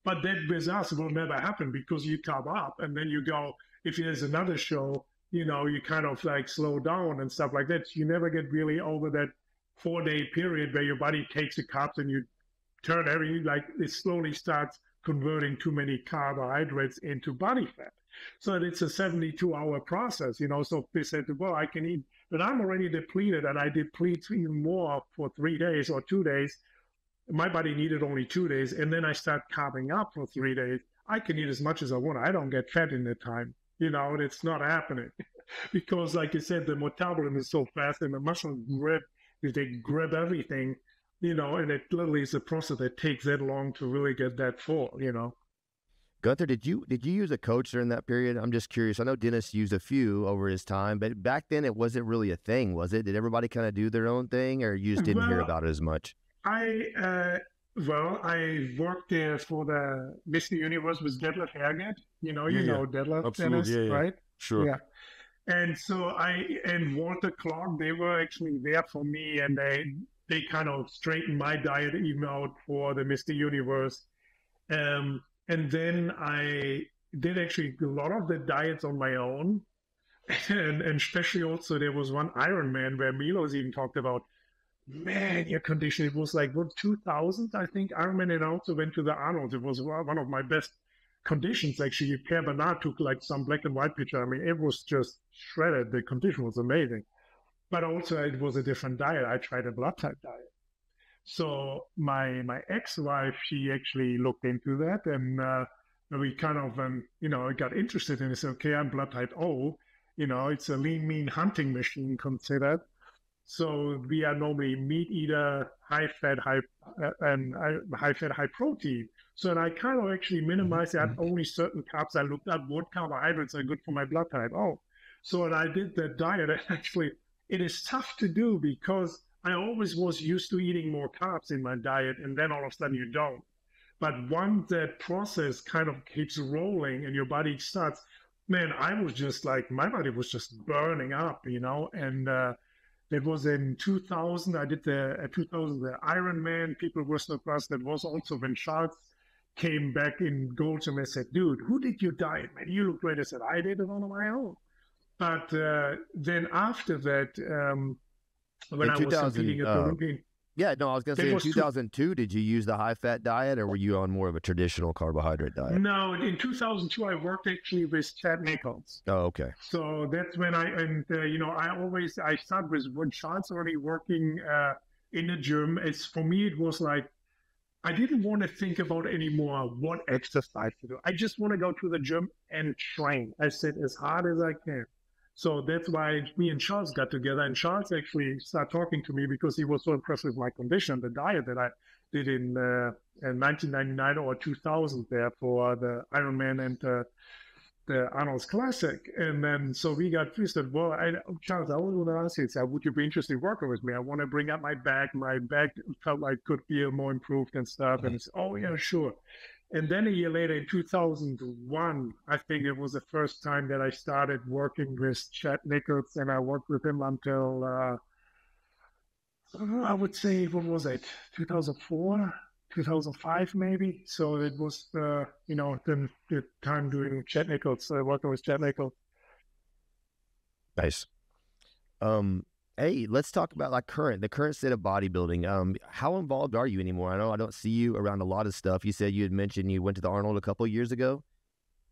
But that with us will never happen because you carb up and then you go, if there's another show, you know, you kind of like slow down and stuff like that. You never get really over that four day period where your body takes the carbs and you turn everything, like it slowly starts converting too many carbohydrates into body fat. So it's a seventy-two hour process, you know. So they said, well, I can eat, but I'm already depleted and I deplete even more for three days or two days. My body needed only two days. And then I start carving up for three days. I can eat as much as I want. I don't get fat in the time. You know, and it's not happening because, like you said, the metabolism is so fast and the muscles grab, they grab everything, you know, and it literally is a process that takes that long to really get that full, you know. Günter, did you, did you use a coach during that period? I'm just curious. I know Dennis used a few over his time, but back then it wasn't really a thing, was it? Did everybody kind of do their own thing or you just didn't well, hear about it as much? I, uh, well, I worked there for the Mister Universe with Detlef Herget. You know, you yeah, know yeah. Detlef, Dennis, yeah, yeah. right? Sure. Yeah. And so I and Walter Clark, they were actually there for me, and they they kind of straightened my diet even out for the Mister Universe. Um, and then I did actually a lot of the diets on my own, and and especially also there was one Ironman where Milos even talked about. Man, your condition, it was like, what, two thousand, I think, Ironman, and I also went to the Arnold. It was one of my best conditions, actually. Pierre Bernard took, like, some black and white picture. I mean, it was just shredded. The condition was amazing. But also, it was a different diet. I tried a blood type diet. So my my ex-wife, she actually looked into that, and uh, we kind of, um, you know, got interested in it. So, okay, I'm blood type O. You know, it's a lean, mean hunting machine considered. So we are normally meat eater, high fat, high uh, and uh, high fat, high protein. So and I kind of actually minimized that. Mm-hmm. Only certain carbs. I looked up what carbohydrates are good for my blood type. Oh, so and I did that diet. And actually, it is tough to do because I always was used to eating more carbs in my diet, and then all of a sudden you don't. But once that process kind of keeps rolling and your body starts, man, I was just like, my body was just burning up, you know, and. Uh, That was in two thousand. I did the uh, two thousand the Ironman. People were surprised. That was also when Charles came back in Gold's Gym and said, "Dude, who did your diet? Man, you look great." I said, "I did it on my own." But uh, then after that, um, when in I was competing at the uh, Olympian, yeah, no, I was going to say in two thousand two, did you use the high fat diet, or were you on more of a traditional carbohydrate diet? No, in two thousand two, I worked actually with Chad Nicholls. Oh, okay. So that's when I, and uh, you know, I always, I started with when Chad's already working uh, in the gym. It's for me, it was like, I didn't want to think about anymore what exercise to do. I just want to go to the gym and train. I said, as hard as I can. So that's why me and Charles got together, and Charles actually started talking to me because he was so impressed with my condition, the diet that I did in, uh, in nineteen ninety-nine or two thousand there for the Ironman and uh, the Arnold Classic. And then, so we got twisted. Well, I, Charles, I always want to ask you, so would you be interested in working with me? I want to bring up my back. My back felt like could be more improved and stuff. And it's, oh yeah, sure. And then a year later, in two thousand one, I think it was the first time that I started working with Chad Nicholls, and I worked with him until, uh, I would say, what was it, two thousand four, two thousand five maybe? So it was, uh, you know, the, the time doing Chad Nicholls, uh, working with Chad Nicholls. Nice. Um, hey, let's talk about like current, the current state of bodybuilding. Um, how involved are you anymore? I know I don't see you around a lot of stuff. You said you had mentioned you went to the Arnold a couple of years ago.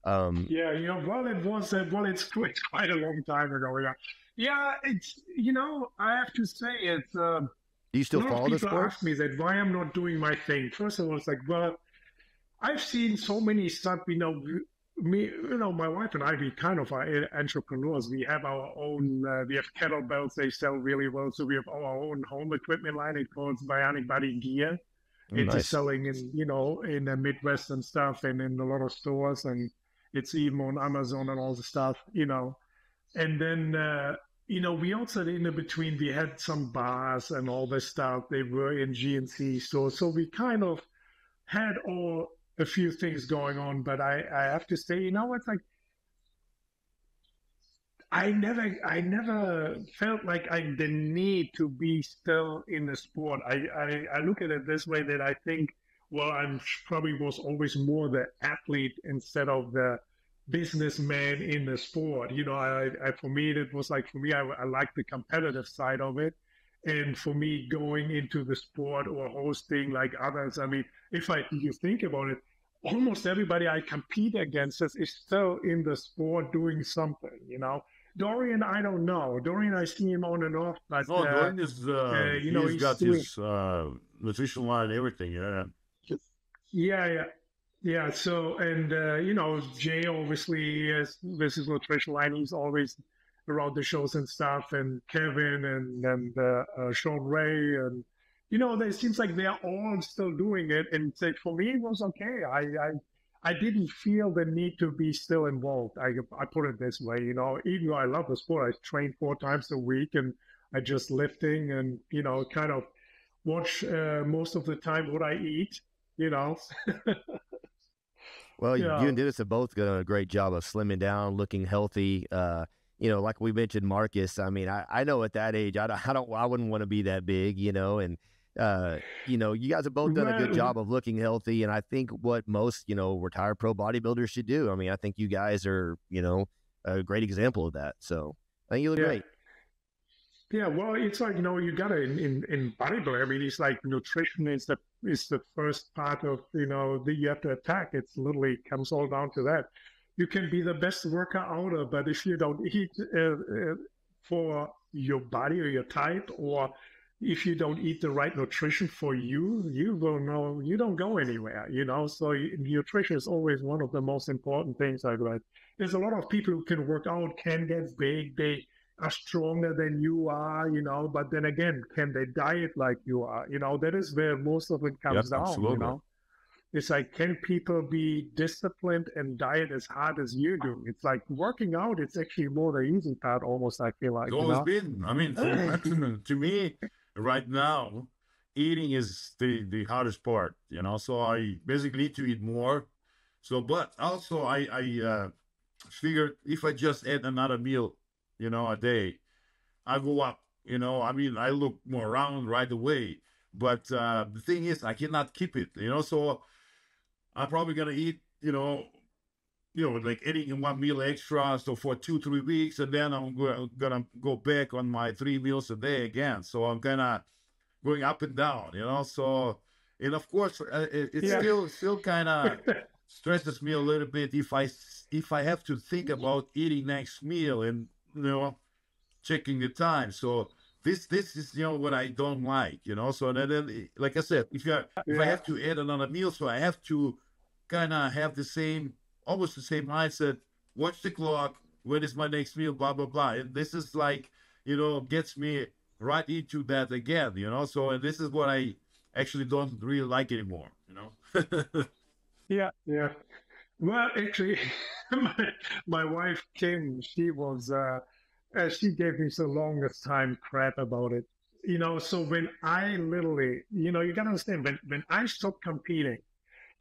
Um, yeah, you know, well, it was, uh, well, it's quite, quite a long time ago. Yeah, yeah, it's, you know, I have to say it's, um, do you still follow the sport? People ask me that why I'm not doing my thing. First of all, it's like, well, I've seen so many stuff, you know, me, you know, my wife and I, we kind of are entrepreneurs. We have our own, uh, we have kettlebells, they sell really well. So we have our own home equipment line. It calls Bionic Body Gear. Oh, it's nice. Selling in, you know, in the Midwest and stuff, and in a lot of stores, and it's even on Amazon and all the stuff, you know. And then, uh, you know, we also, in the between, we had some bars and all this stuff. They were in G N C stores. So we kind of had all, a few things going on, but I, I have to say, you know, it's like, I never, I never felt like I, the need to be still in the sport. I, I, I look at it this way that I think, well, I'm probably was always more the athlete instead of the businessman in the sport. You know, I, I for me, it was like, for me, I, I like the competitive side of it. And for me, going into the sport or hosting like others, I mean, if I you think about it, almost everybody I compete against is, is still in the sport doing something, you know. Dorian, I don't know. Dorian, I see him on and off. But, oh, uh, Dorian is, uh, uh, you he's know, he's got doing... his uh, nutrition line and everything, yeah. Yeah, yeah. Yeah, so, and, uh, you know, Jay, obviously, is, this is nutrition line. He's always around the shows and stuff, and Kevin and, and uh, uh, Sean Ray, and, you know, it seems like they're all still doing it. And so for me, it was okay. I, I I didn't feel the need to be still involved. I, I put it this way, you know, even though I love the sport, I train four times a week, and I just lifting and, you know, kind of watch uh, most of the time what I eat, you know. Well, yeah. You and Dennis have both done a great job of slimming down, looking healthy, uh, you know, like we mentioned, Marcus, I mean, I, I know at that age, I don't, I don't, I wouldn't want to be that big, you know, and, uh, you know, you guys have both done a good job of looking healthy. And I think what most, you know, retired pro bodybuilders should do. I mean, I think you guys are, you know, a great example of that. So I think you look yeah. great. Yeah. Well, it's like, you know, you gotta in, in, in bodybuilding, I mean, it's like nutrition is the, is the first part of, you know, that you have to attack. It's literally comes all down to that. You can be the best worker outer, but if you don't eat uh, uh, for your body or your type, or if you don't eat the right nutrition for you, you will know, you don't go anywhere, you know? So nutrition is always one of the most important things I read. There's a lot of people who can work out, can get big, they are stronger than you are, you know, but then again, can they diet like you are? You know, that is where most of it comes yep, down, absolutely. You know? It's like, can people be disciplined and diet as hard as you do? It's like working out, it's actually more the easy part almost, I feel like. It's always know? been. I mean, to me, right now, eating is the, the hardest part, you know? So I basically need to eat more. So, but also I, I uh, figured if I just add another meal, you know, a day, I go up, you know? I mean, I look more round right away. But uh, the thing is, I cannot keep it, you know? So... I'm probably gonna eat, you know, you know, like eating one meal extra, so for two, three weeks, and then I'm go gonna go back on my three meals a day again. So I'm kind of going up and down, you know. So, and of course, uh, it, it yeah. still still kind of stresses me a little bit if I if I have to think about eating next meal and you know checking the time. So this this is you know what I don't like, you know. So then, then like I said, if you if yeah. I have to add another meal, so I have to kind of have the same, almost the same mindset, watch the clock, when is my next meal, blah, blah, blah. And this is like, you know, gets me right into that again, you know. So, and this is what I actually don't really like anymore, you know. yeah, yeah. Well, actually, my, my wife came, she was, uh, uh, she gave me the longest time crap about it. You know, so when I literally, you know, you got to understand, when, when I stopped competing,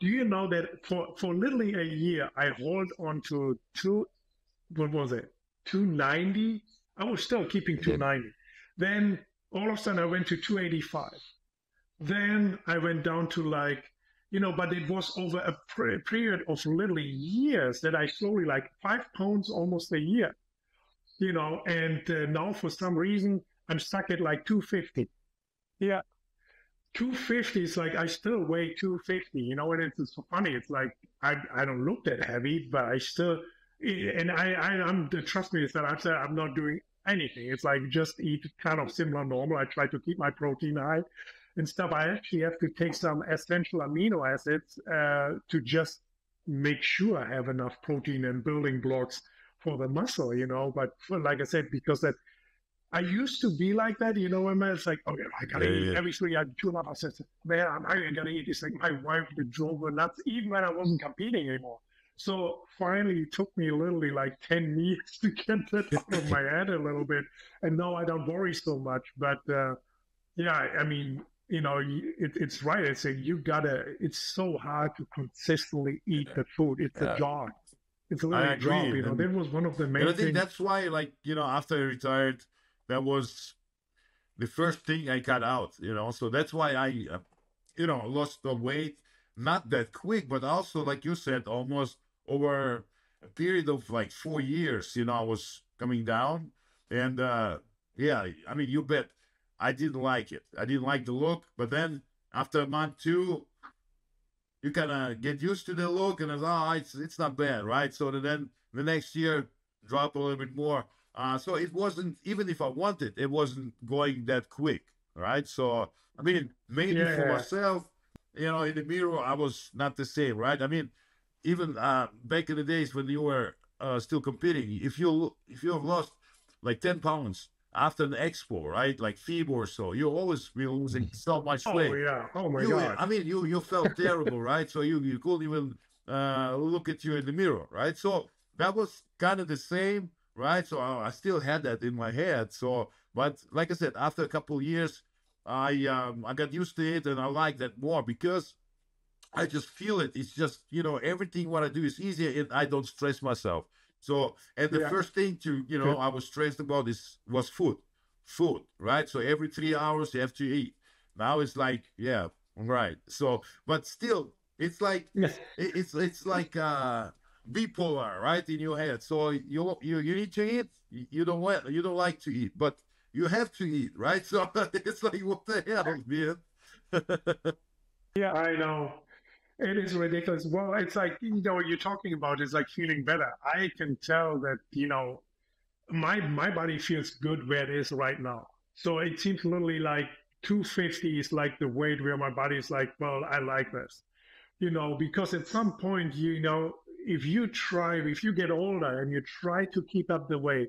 do you know that for, for literally a year, I hold on to two, what was it, two ninety? I was still keeping two ninety. Then all of a sudden I went to two eighty-five. Then I went down to like, you know, but it was over a period of literally years that I slowly like five pounds almost a year, you know, and uh, now for some reason I'm stuck at like two fifty. Yeah. two fifty is like, I still weigh two fifty, you know, and it's, it's so funny. It's like, I, I don't look that heavy, but I still, and I, I I'm, trust me, it's that I'm, I'm not doing anything. It's like, just eat kind of similar normal. I try to keep my protein high and stuff. I actually have to take some essential amino acids uh, to just make sure I have enough protein and building blocks for the muscle, you know, but for, like I said, because that, I used to be like that, you know, man. It's like, oh, yeah, I gotta yeah, eat yeah. every three hours, two hours. Man, I'm not gonna eat. It's like my wife would drove me nuts, even when I wasn't competing anymore. So finally, it took me literally like ten years to get that out of my head a little bit. And now I don't worry so much. But uh, yeah, I mean, you know, it, it's right. It's like you gotta. It's so hard to consistently eat the food. It's yeah. a job. It's a little job. You know, and that was one of the main. And I think things. That's why, like, you know, after I retired. That was the first thing I cut out, you know, so that's why I, uh, you know, lost the weight, not that quick, but also, like you said, almost over a period of like four years, you know, I was coming down and, uh, yeah, I mean, you bet I didn't like it. I didn't like the look, but then after a month, two, you kind of get used to the look and it's, oh, it's, it's not bad, right? So then the next year, drop a little bit more. Uh, so it wasn't, even if I wanted, it wasn't going that quick, right? So, I mean, maybe yeah. for myself, you know, in the mirror, I was not the same, right? I mean, even uh, back in the days when you were uh, still competing, if you if you have lost like ten pounds after an expo, right? Like F I B or so, you always be losing so much weight. Oh, yeah. Oh, my you, God. I mean, you, you felt terrible, right? So you, you couldn't even uh, look at you in the mirror, right? So that was kind of the same. Right, so I, I still had that in my head. So, but like I said, after a couple of years, I um, I got used to it, and I like that more because I just feel it. It's just you know everything what I do is easier, and I don't stress myself. So, and the yeah. first thing to you know I was stressed about is was food, food. Right, so every three hours you have to eat. Now it's like yeah, right. So, but still, it's like yes. it, it's it's like. Uh, bipolar, right, in your head. So you you you need to eat. You don't want. You don't like to eat, but you have to eat, right? So it's like what the hell, man? yeah, I know. It is ridiculous. Well, it's like you know you're talking about is like feeling better. I can tell that you know my my body feels good where it is right now. So it seems literally like two fifty is like the weight where my body is like, well, I like this, you know, because at some point, you know, if you try, if you get older and you try to keep up the weight,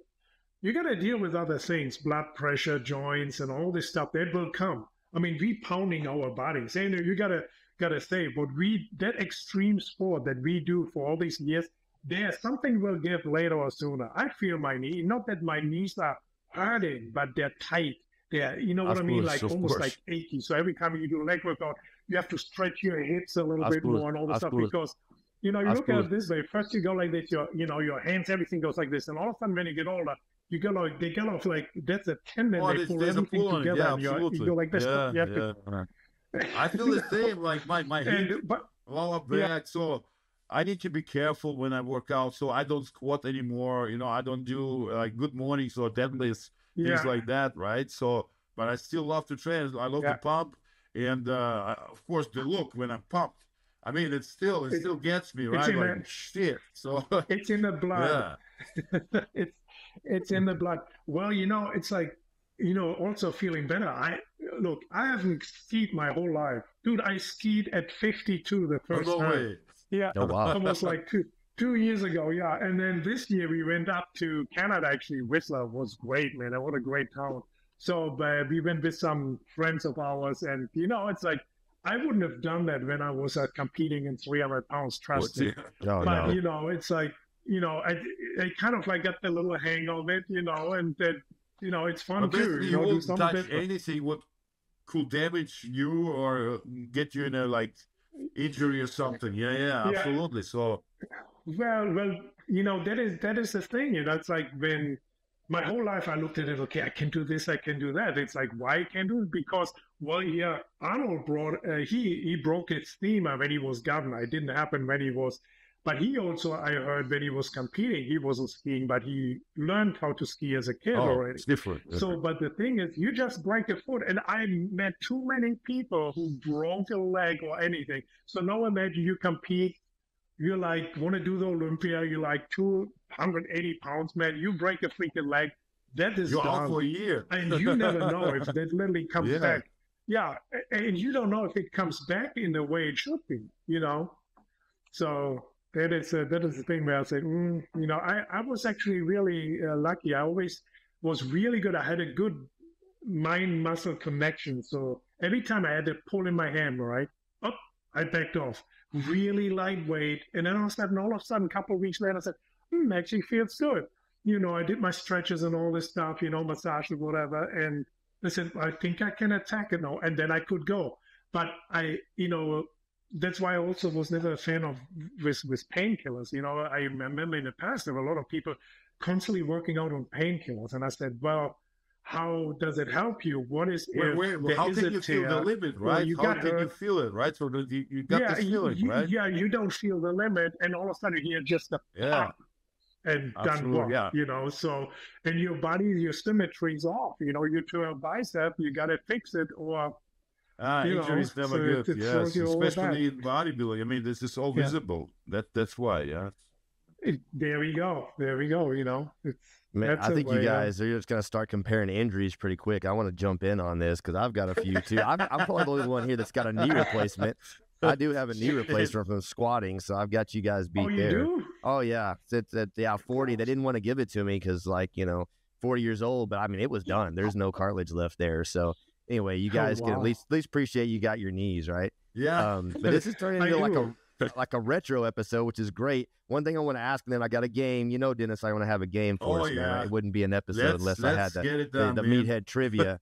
you got to deal with other things, blood pressure, joints, and all this stuff that will come. I mean, we pounding our bodies, and you got to got to say, but we, that extreme sport that we do for all these years, there something will give later or sooner. I feel my knee, not that my knees are hurting, but they're tight. Yeah, you know what I mean, like almost like achy. So every time you do leg workout, you have to stretch your hips a little bit more and all the stuff, because, you know, you look at it this way. First you go like this, your, you know, your hands, everything goes like this, and all of a sudden when you get older, you go like, they get off like, that's a tendon, oh, they pull everything together, yeah, and you go like this. Yeah, you have yeah. to... I feel the same, like my my hip, and, but, all of that. Yeah. So I need to be careful when I work out, so I don't squat anymore. You know, I don't do like good mornings or deadlifts. Yeah. Things like that, right? So, but I still love to train. I love yeah. to pump, and uh, of course the look when I'm pumped. I mean, it still it, it still gets me, right? Like, the, shit. So it's in the blood. Yeah. it's it's in the blood. Well, you know, it's like, you know, also feeling better. I look, I haven't skied my whole life, dude. I skied at fifty-two the first oh, no time. Way. Yeah, oh, wow. Almost like two. Two years ago, yeah. And then this year we went up to Canada, actually. Whistler was great, man. What a great town. So uh, we went with some friends of ours. And, you know, it's like, I wouldn't have done that when I was uh, competing in three hundred pounds, trust me. No, but, no. you know, it's like, you know, I, I kind of like got the little hang of it, you know, and that, you know, it's fun but too. You, you won't know, touch different. Anything what could damage you or get you in a, like, injury or something. Yeah, yeah, yeah. Absolutely. So... Well, well, you know, that is that is the thing. You know, it's like when my whole life I looked at it, okay, I can do this, I can do that. It's like, why I can't do it? Because, well, yeah, Arnold brought, uh, he, he broke his femur when he was governor. It didn't happen when he was, but he also, I heard when he was competing, he wasn't skiing, but he learned how to ski as a kid oh, already. It's different. Okay. So, but the thing is, you just break a foot, and I met too many people who broke a leg or anything. So now imagine you compete. You like want to do the Olympia? You like two hundred eighty pounds, man. You break a freaking leg, that is you're out for a year, and you never know if that literally comes yeah. back. Yeah, and you don't know if it comes back in the way it should be. You know, so that is a, that is the thing where I say, mm, you know, I I was actually really uh, lucky. I always was really good. I had a good mind muscle connection. So every time I had to pull in my hand, right, up, I backed off. Really lightweight, and then all of a sudden, all of a sudden, a couple of weeks later, I said, hmm, actually feels good. You know, I did my stretches and all this stuff, you know, massage and whatever, and I said, I think I can attack it now, and then I could go. But I, you know, that's why I also was never a fan of with, with painkillers. You know, I remember in the past, there were a lot of people constantly working out on painkillers, and I said, well, how does it help you? What is wait, wait, well, how is can you feel the limit, right? Well, you how got can hurt. You feel it, right? So you, you got yeah, this feeling, you, right? Yeah, you don't feel the limit, and all of a sudden you hear just a yeah. pop and done what, yeah. you know? So, and your body, your symmetry is off, you know, you to a bicep, you got to fix it or... Ah, you injuries know, never so good, yes, especially in bodybuilding. I mean, this is all yeah. visible. That That's why, yeah. It, there we go, there we go, you know? It's... Man, I think way, you guys yeah. are just going to start comparing injuries pretty quick. I want to jump in on this because I've got a few, too. I'm, I'm probably the only one here that's got a knee replacement. I do have a knee replacement from squatting, so I've got you guys beat oh, you there. Do? Oh, yeah. It's at yeah, forty. They didn't want to give it to me because, like, you know, forty years old. But, I mean, it was done. There's no cartilage left there. So, anyway, you guys oh, wow. can at least, at least appreciate you got your knees, right? Yeah. Um, but this is turning into, like, a... like a retro episode, which is great. One thing I want to ask, and then I got a game. You know, Dennis, I want to have a game for oh, us. Yeah. Now. It wouldn't be an episode let's, unless let's I had the, done, the, the meathead trivia.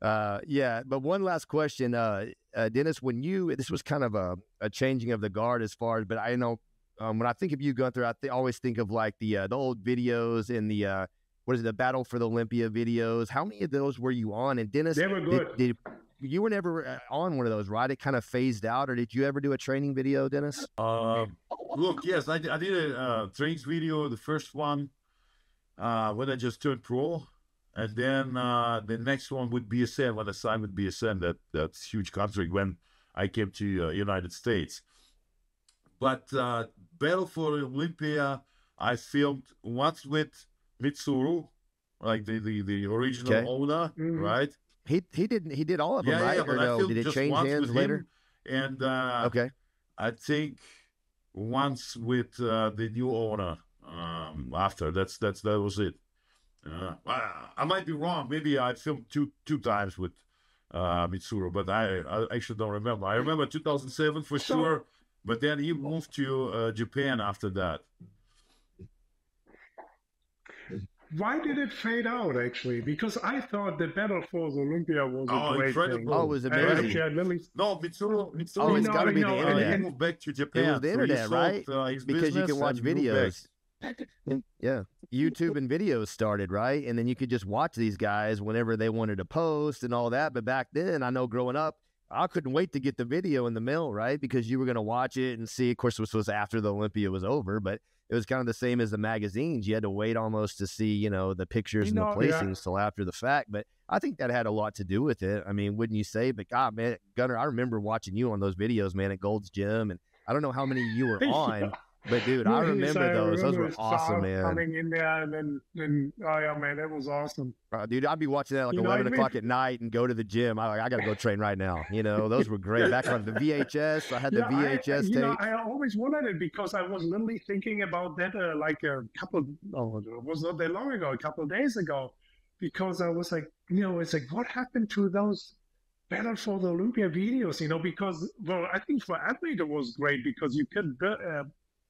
uh, yeah, but one last question. Uh, uh, Dennis, when you, this was kind of a, a changing of the guard as far as, but I know um, when I think of you, Gunther, I th always think of like the, uh, the old videos and the, uh, what is it, the Battle for the Olympia videos. How many of those were you on? And Dennis, they were good. Did, did, you were never on one of those, right? It kind of phased out, or did you ever do a training video, Dennis? Uh, look, yes, I, I did a uh, trainings video, the first one, uh, when I just turned pro. And then uh, the next one would be B S M, when I signed with B S M, that, that huge contract when I came to uh, United States. But uh, Battle for Olympia, I filmed once with Mitsuru, like the the, the original okay. owner, mm-hmm. right? He he didn't he did all of them, yeah, right? Yeah, or no? Did it change hands later? And uh, okay, I think once with uh, the new owner um, after that's that's that was it. Uh, I, I might be wrong. Maybe I filmed two two times with uh, Mitsuru, but I, I actually don't remember. I remember two thousand seven for so, sure, but then he moved to uh, Japan after that. Why did it fade out, actually? Because I thought the Battle for Olympia was oh, a great incredible. thing. Oh, it was amazing. And, uh, no, Mitsuru, Mitsuru. Oh, it's got to be the internet. He moved back to Japan. It was the internet, so he sold, right? Uh, because you can watch videos. Yeah, YouTube and videos started, right? And then you could just watch these guys whenever they wanted to post and all that. But back then, I know growing up, I couldn't wait to get the video in the mail, right? Because you were going to watch it and see. Of course, this was after the Olympia was over, but it was kind of the same as the magazines. You had to wait almost to see, you know, the pictures you know, and the placings yeah. till after the fact. But I think that had a lot to do with it. I mean, wouldn't you say? But God, man, Gunter, I remember watching you on those videos, man, at Gold's Gym. And I don't know how many you were on. yeah. But dude, I remember I those. Remember those were awesome, man. Coming in there and then, then, oh yeah, man, that was awesome. Uh, dude, I'd be watching that like you eleven o'clock I mean? at night and go to the gym. I like, I gotta go train right now. You know, those were great. Back on the V H S, I had yeah, the V H S I, tape. You know, I always wanted it because I was literally thinking about that uh, like a couple. Oh, it was not that long ago, a couple of days ago, because I was like, you know, it's like what happened to those Battle for the Olympia videos? You know, because well, I think for athlete it was great because you could. Uh,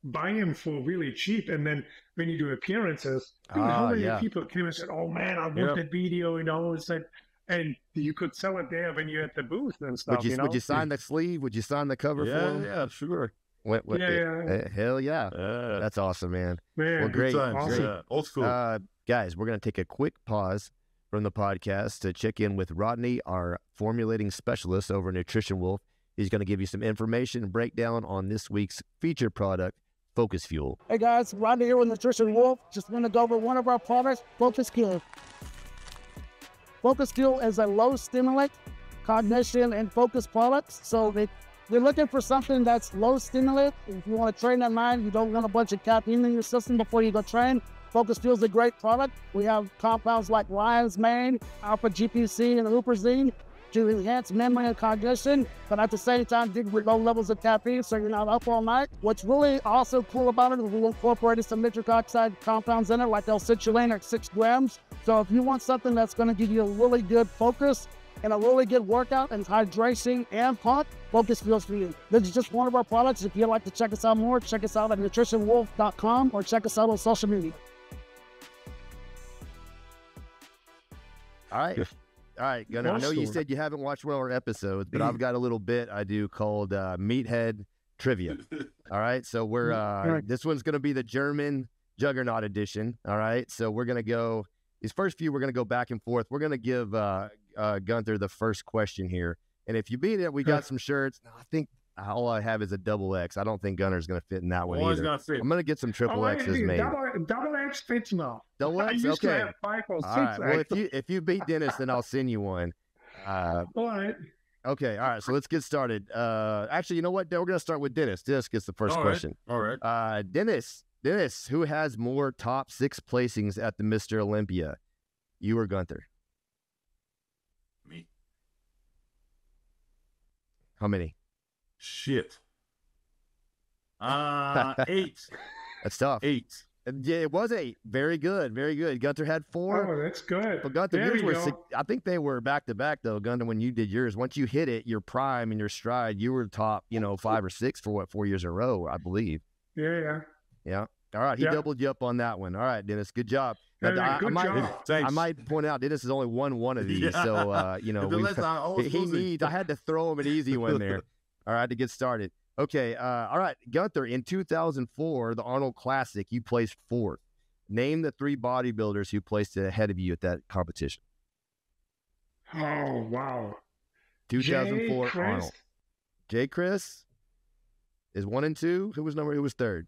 buy him for really cheap, and then when you do appearances, dude, uh, how many yeah. people came and said, "Oh man, I want yep. that video," you know, and said, and you could sell it there when you're at the booth and stuff. Would you, you know? Would you sign the sleeve? Would you sign the cover yeah, for him? Yeah, sure. What, what, yeah, it, yeah. It, hell yeah, uh, that's awesome, man. man well, great, awesome. great. Uh, old school uh, guys. We're gonna take a quick pause from the podcast to check in with Rodney, our formulating specialist over at Nutrition Wolf. He's gonna give you some information and breakdown on this week's feature product. Focus Fuel. Hey guys, Rodney here with Nutrition Wolf. Just want to go over one of our products, Focus Fuel. Focus Fuel is a low stimulant, cognition, and focus product. So if you're looking for something that's low stimulant, if you want to train at night, you don't want a bunch of caffeine in your system before you go train, Focus Fuel is a great product. We have compounds like lion's mane, alpha G P C, and huperzine to enhance memory and cognition, but at the same time, dig with low levels of caffeine so you're not up all night. What's really also cool about it is we incorporated some nitric oxide compounds in it, like L-citrulline at six grams. So if you want something that's gonna give you a really good focus and a really good workout and hydration and pump, Focus Fuel's for you. This is just one of our products. If you'd like to check us out more, check us out at Nutrition Wolf dot com or check us out on social media. All right. All right, Gunner, I know you said you haven't watched one of our episodes, but I've got a little bit I do called uh, Meathead Trivia. All right, so we're uh, right. this one's going to be the German Juggernaut edition. All right, so we're going to go, these first few, we're going to go back and forth. We're going to give uh, uh, Gunther the first question here. And if you beat it, we got some shirts. No, I think all I have is a double X. I don't think Gunner's going to fit in that one oh, either. I'm going to get some triple oh, X's made. Double, double X fits now. Double X? I used okay. to have five or six all right. X. Well, if you, if you beat Dennis, then I'll send you one. Uh, all right. Okay. All right. So let's get started. Uh, actually, you know what? We're going to start with Dennis. Dennis gets the first all question. Right. All right. Uh, Dennis, Dennis, who has more top six placings at the Mister Olympia? You or Gunther? Me. How many? Shit. Uh, eight. That's tough. Eight. Yeah, it was eight. Very good. Very good. Gunther had four. Oh, that's good. But Gunther, there yours were six, I think they were back to back though, Gunther, when you did yours. Once you hit it, your prime and your stride, you were top, you know, five or six for what, four years in a row, I believe. Yeah, yeah. Yeah. All right. He yeah. doubled you up on that one. All right, Dennis. Good job. Now, I, I, might, I might point out Dennis has only won one of these. Yeah. So uh, you know, we, I he losing. needs I had to throw him an easy one there. All right, to get started. Okay, uh, all right, Gunther, in two thousand four, the Arnold Classic, you placed fourth. Name the three bodybuilders who placed ahead of you at that competition. Oh, wow. two thousand four Jay Arnold. Chris. Jay Chris is one and two. Who was number, who was third?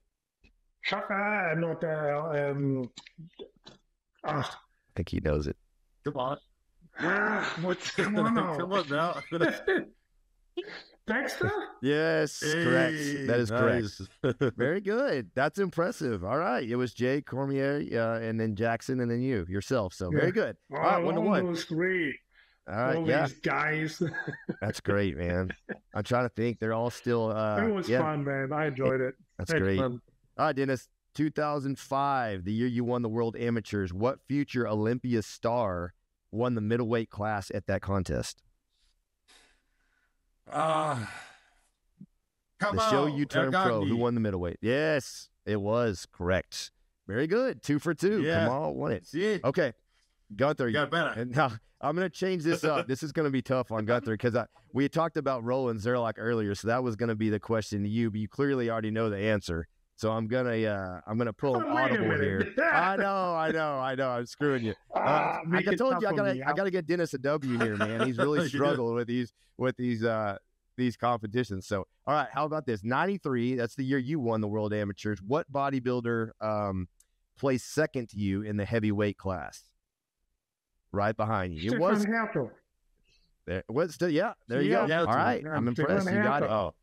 Chuck, I'm not, uh, um, uh, I think he knows it. Come on. Ah, what's, come on now. Come on now. Dexter? Yes, hey, correct. That is nice. Correct. Very good. That's impressive. All right. It was Jay, Cormier, uh, and then Jackson, and then you, yourself. So yeah. Very good. All right, one to one. Those three. All right, all yeah. these guys. That's great, man. I'm trying to think. They're all still. Uh, it was yeah. fun, man. I enjoyed it. That's it great. Fun. All right, Dennis. two thousand five, the year you won the World Amateurs. What future Olympia star won the middleweight class at that contest? Uh, come the show on, you turn pro. Who won the middleweight? Yes, it was correct. Very good. Two for two. Yeah. Kamal won it. it. Okay, Gunther. You got better. And now I'm going to change this up. This is going to be tough on Gunther because I we had talked about Roland Cziurlok earlier, so that was going to be the question to you, but you clearly already know the answer. So I'm gonna uh, I'm gonna pull an oh, audible here. I know, I know, I know. I'm screwing you. Uh, uh, I told you I gotta I gotta get Dennis a W here, man. He's really struggled with these with these uh, these competitions. So all right, how about this? ninety-three. That's the year you won the World Amateurs. What bodybuilder um, placed second to you in the heavyweight class? Right behind you. It was there. What's the, yeah? There you go. All right, I'm impressed. You got it. Oh.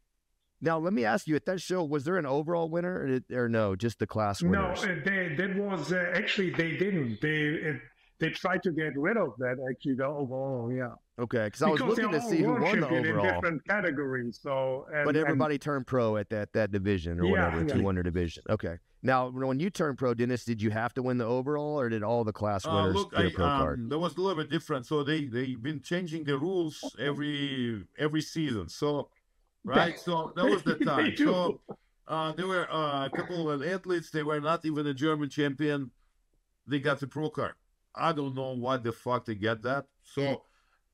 Now, let me ask you, at that show, was there an overall winner or, or no, just the class winners? No, they, that was, uh, actually, they didn't. They it, they tried to get rid of that, actually, the overall, yeah. Okay, because I was looking to see who won the overall. In different categories, so. And, but everybody and, turned pro at that, that division or yeah, whatever, yeah. two-under division. Okay. Now, when you turned pro, Dennis, did you have to win the overall or did all the class winners uh, look, get a pro I, um, card? That was a little bit different. So they, they've been changing the rules every every season, so. Right, so that was the time. So uh, there were uh, a couple of athletes. They were not even a German champion. They got the pro card. I don't know why the fuck they get that. So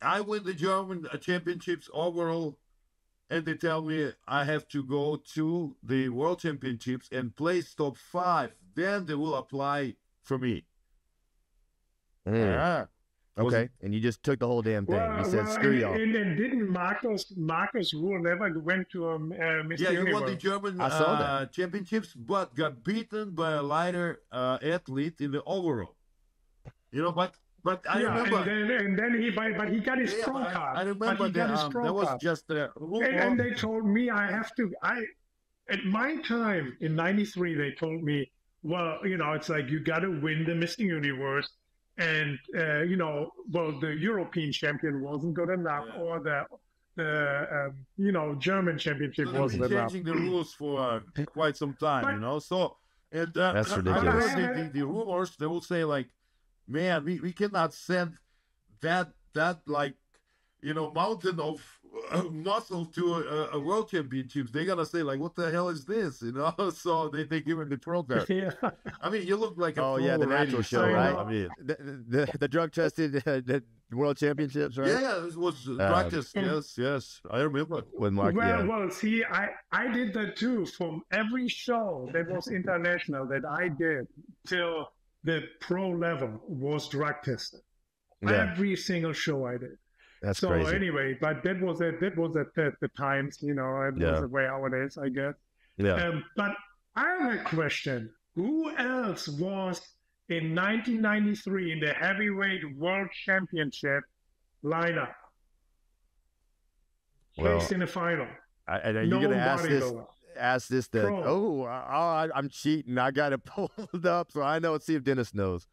I win the German championships overall, and they tell me I have to go to the world championships and place top five. Then they will apply for me. Mm. Yeah. Okay, and you just took the whole damn thing. Well, you said, well, screw y'all. And, and didn't Marcus, Marcus Ruhl never went to um, uh, Mister Yeah, he Universe. Won the German I saw uh, that. championships, but got beaten by a lighter uh, athlete in the overall. You know, but but I yeah, remember. And then, and then he, but, but he got his yeah, pro card. I, I remember that. Um, that was just a and, and they told me I have to, I, at my time in ninety-three, they told me, well, you know, it's like you got to win the Mister Universe. And, uh, you know, well, the European champion wasn't good enough, yeah. or the, the um, you know, German championship so wasn't enough. They've been changing the rules for uh, quite some time, but, you know. So, and, uh, that's ridiculous. I, I, I, the, the, the rumors, they will say, like, man, we, we cannot send that, that like, you know, mountain of uh, muscle to a, a world championships. They're going to say, like, what the hell is this? You know, so they, they give him the program. Yeah. I mean, you look like a Oh, yeah, the natural show, so, right? I mean, the, the, the drug-tested uh, the world championships, right? Yeah, it was uh, practice. Um, yes, yes. I remember. When Mark, well, yeah. well, see, I, I did that, too, from every show that was international that I did till the pro level was drug-tested. Yeah. Every single show I did. That's so crazy. Anyway, but that was it. That was at the, the times, you know, and yeah. was the way how it is, I guess. Yeah. Um, but I have a question. Who else was in nineteen ninety-three in the heavyweight world championship lineup? Well, placed in the final. I, I, are you no going to ask this? Ask this? That oh, I, I, I'm cheating. I got it pulled up, so I know. Let's see if Dennis knows.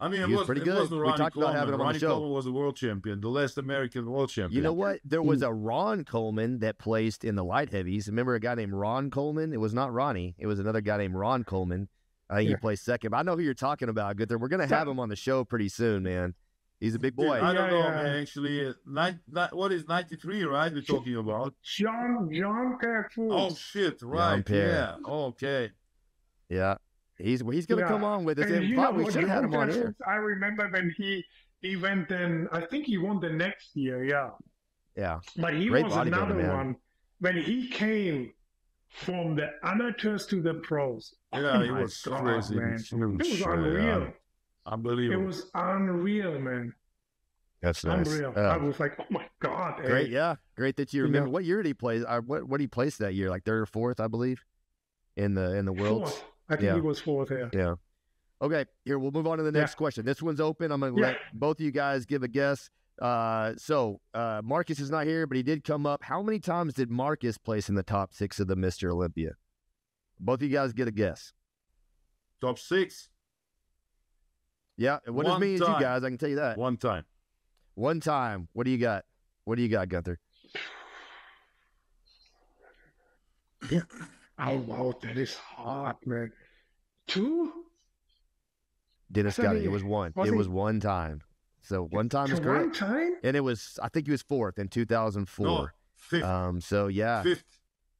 I mean, it was, was pretty it good. We Ronnie talked Coleman. about having him on the show. Ronnie Coleman was the world champion, the last American world champion. You know what? There was a Ron Coleman that placed in the light heavies. Remember a guy named Ron Coleman? It was not Ronnie. It was another guy named Ron Coleman. I think yeah. he placed second. But I know who you're talking about, Gunther. We're going to have him on the show pretty soon, man. He's a big boy. Dude, I don't yeah, know, yeah. man. Actually, uh, nine, nine, what is ninety-three, right? We're talking about John John Pierre Fools. Oh, shit, right. Yeah, okay. Yeah. He's he's gonna yeah. come on with us. And and probably know, should have had him on here. I remember when he he went and I think he won the next year. Yeah, yeah. But he Great was another man. one when he came from the amateurs to the pros. Yeah, oh he was God, crazy. Man. It was sure, unreal. Yeah. Unbelievable. It was unreal, man. That's nice. Unreal. Uh, I was like, oh my God. Great, hey. yeah, great that you remember. Yeah. What year did he play? Uh, what what did he place that year? Like third or fourth, I believe, in the in the world. Fourth. I think yeah. he was fourth here. Yeah. Okay. Here, we'll move on to the next yeah. question. This one's open. I'm going to yeah. let both of you guys give a guess. Uh, so uh, Marcus is not here, but he did come up. How many times did Marcus place in the top six of the Mister Olympia? Both of you guys get a guess. Top six. Yeah, it wasn't as many as you guys, I can tell you that. One time. One time. What do you got? What do you got, Günter? Yeah. Oh, wow, that is hard, man. Two? Dennis got it. It was one. It was one time. So one time is correct. One time? And it was, I think he was fourth in two thousand four. No, fifth. Um, so, yeah. Fifth.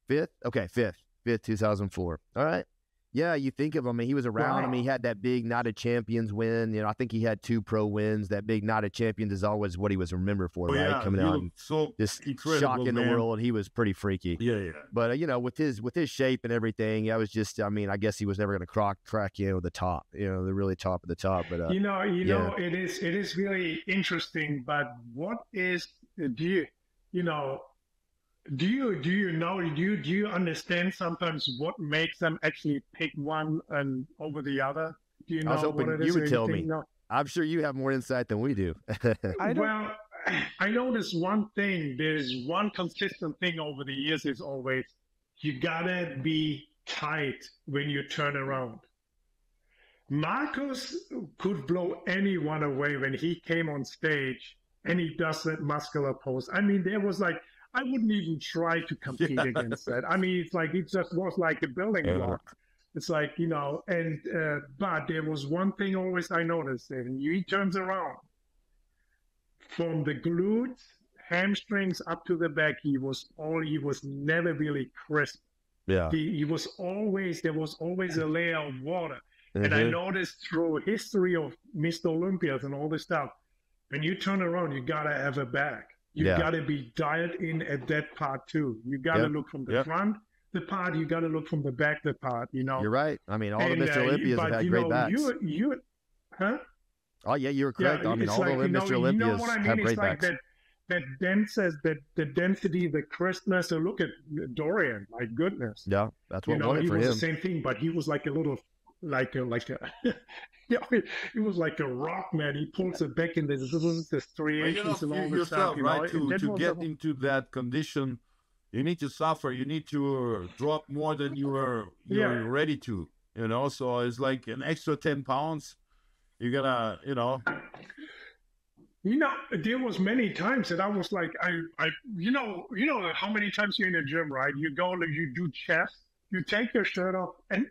Fifth? Okay, fifth. Fifth, two thousand four. All right. Yeah, you think of him. I mean, he was around. Wow. I mean, he had that big Night of Champions win. You know, I think he had two pro wins. That big Night of Champions is always what he was remembered for, oh, right? Yeah, coming out, so just shocking the world. He was pretty freaky. Yeah, yeah. But uh, you know, with his with his shape and everything, I was just, I mean, I guess he was never going to crack crack you know the top, you know, the really top of the top. But uh, you know, you yeah. know, it is it is really interesting. But what is do you you know? Do you do you know do you do you understand sometimes what makes them actually pick one and over the other? Do you know? I was hoping what it you is would tell me. Know? I'm sure you have more insight than we do. I well, I know this one thing. There's one consistent thing over the years is always you gotta be tight when you turn around. Marcus could blow anyone away when he came on stage and he does that muscular pose. I mean, there was like. I wouldn't even try to compete yeah. against that. I mean, it's like, it just was like a building yeah. block. It's like, you know, and, uh, but there was one thing always I noticed, and he turns around from the glutes, hamstrings up to the back. He was all, he was never really crisp. Yeah. He, he was always, there was always a layer of water. Mm-hmm. And I noticed through history of Mister Olympias and all this stuff, when you turn around, you gotta have a back. You yeah. got to be dialed in at that part too. You got to yep. look from the yep. front, the part. You got to look from the back, the part. You know. You're right. I mean, all and, the Mister Uh, Olympias have had great know, backs. You, you, huh? Oh yeah, you're correct. Yeah, I mean, all like, the you know, Mister Olympias you know what I mean? have it's great like backs. That, that denseness, that the density, the crispness. So look at Dorian. My goodness. Yeah, that's what you know, wanted he for was him. The same thing, but he was like a little, like a, like a. Yeah, it was like a rock, man. He pulls it back in the, the striations and all this stuff. You right? know? To, to get the... into that condition, you need to suffer. You need to drop more than you are you're yeah. ready to. You know, so it's like an extra ten pounds. You gotta, you know. You know, there was many times that I was like, I, I, you know, you know how many times you're in the gym, right? You go, you do chest, you take your shirt off, and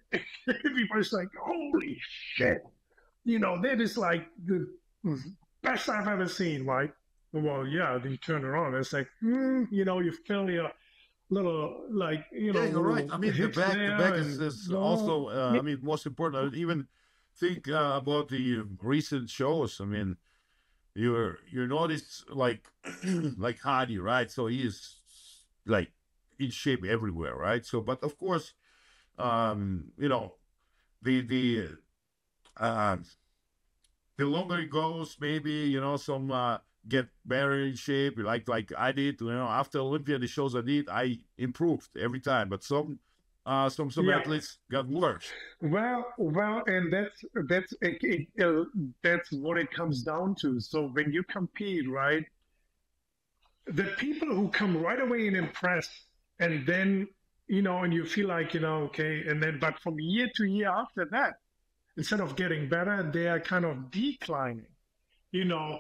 everybody's like, "Holy shit." You know, that is like the best I've ever seen, right? Well, yeah, then you turn around. It's like, mm, you know, you feel your little, like, you know. Yeah, you're right. I mean, the back, the back is, is no. also, uh, I mean, most important. I even think uh, about the recent shows. I mean, you're, you notice, like, like Hardy, right? So he is, like, in shape everywhere, right? So, but of course, um, you know, the, the, Uh, the longer it goes, maybe, you know, some uh, get better in shape, like like I did, you know, after Olympia, the shows I did, I improved every time, but some uh, some, some yeah. athletes got worse. Well, well, and that's, that's, it, it, uh, that's what it comes down to. So when you compete, right, the people who come right away and impress, and then, you know, and you feel like, you know, okay, and then, but from year to year after that, instead of getting better, they are kind of declining. You know,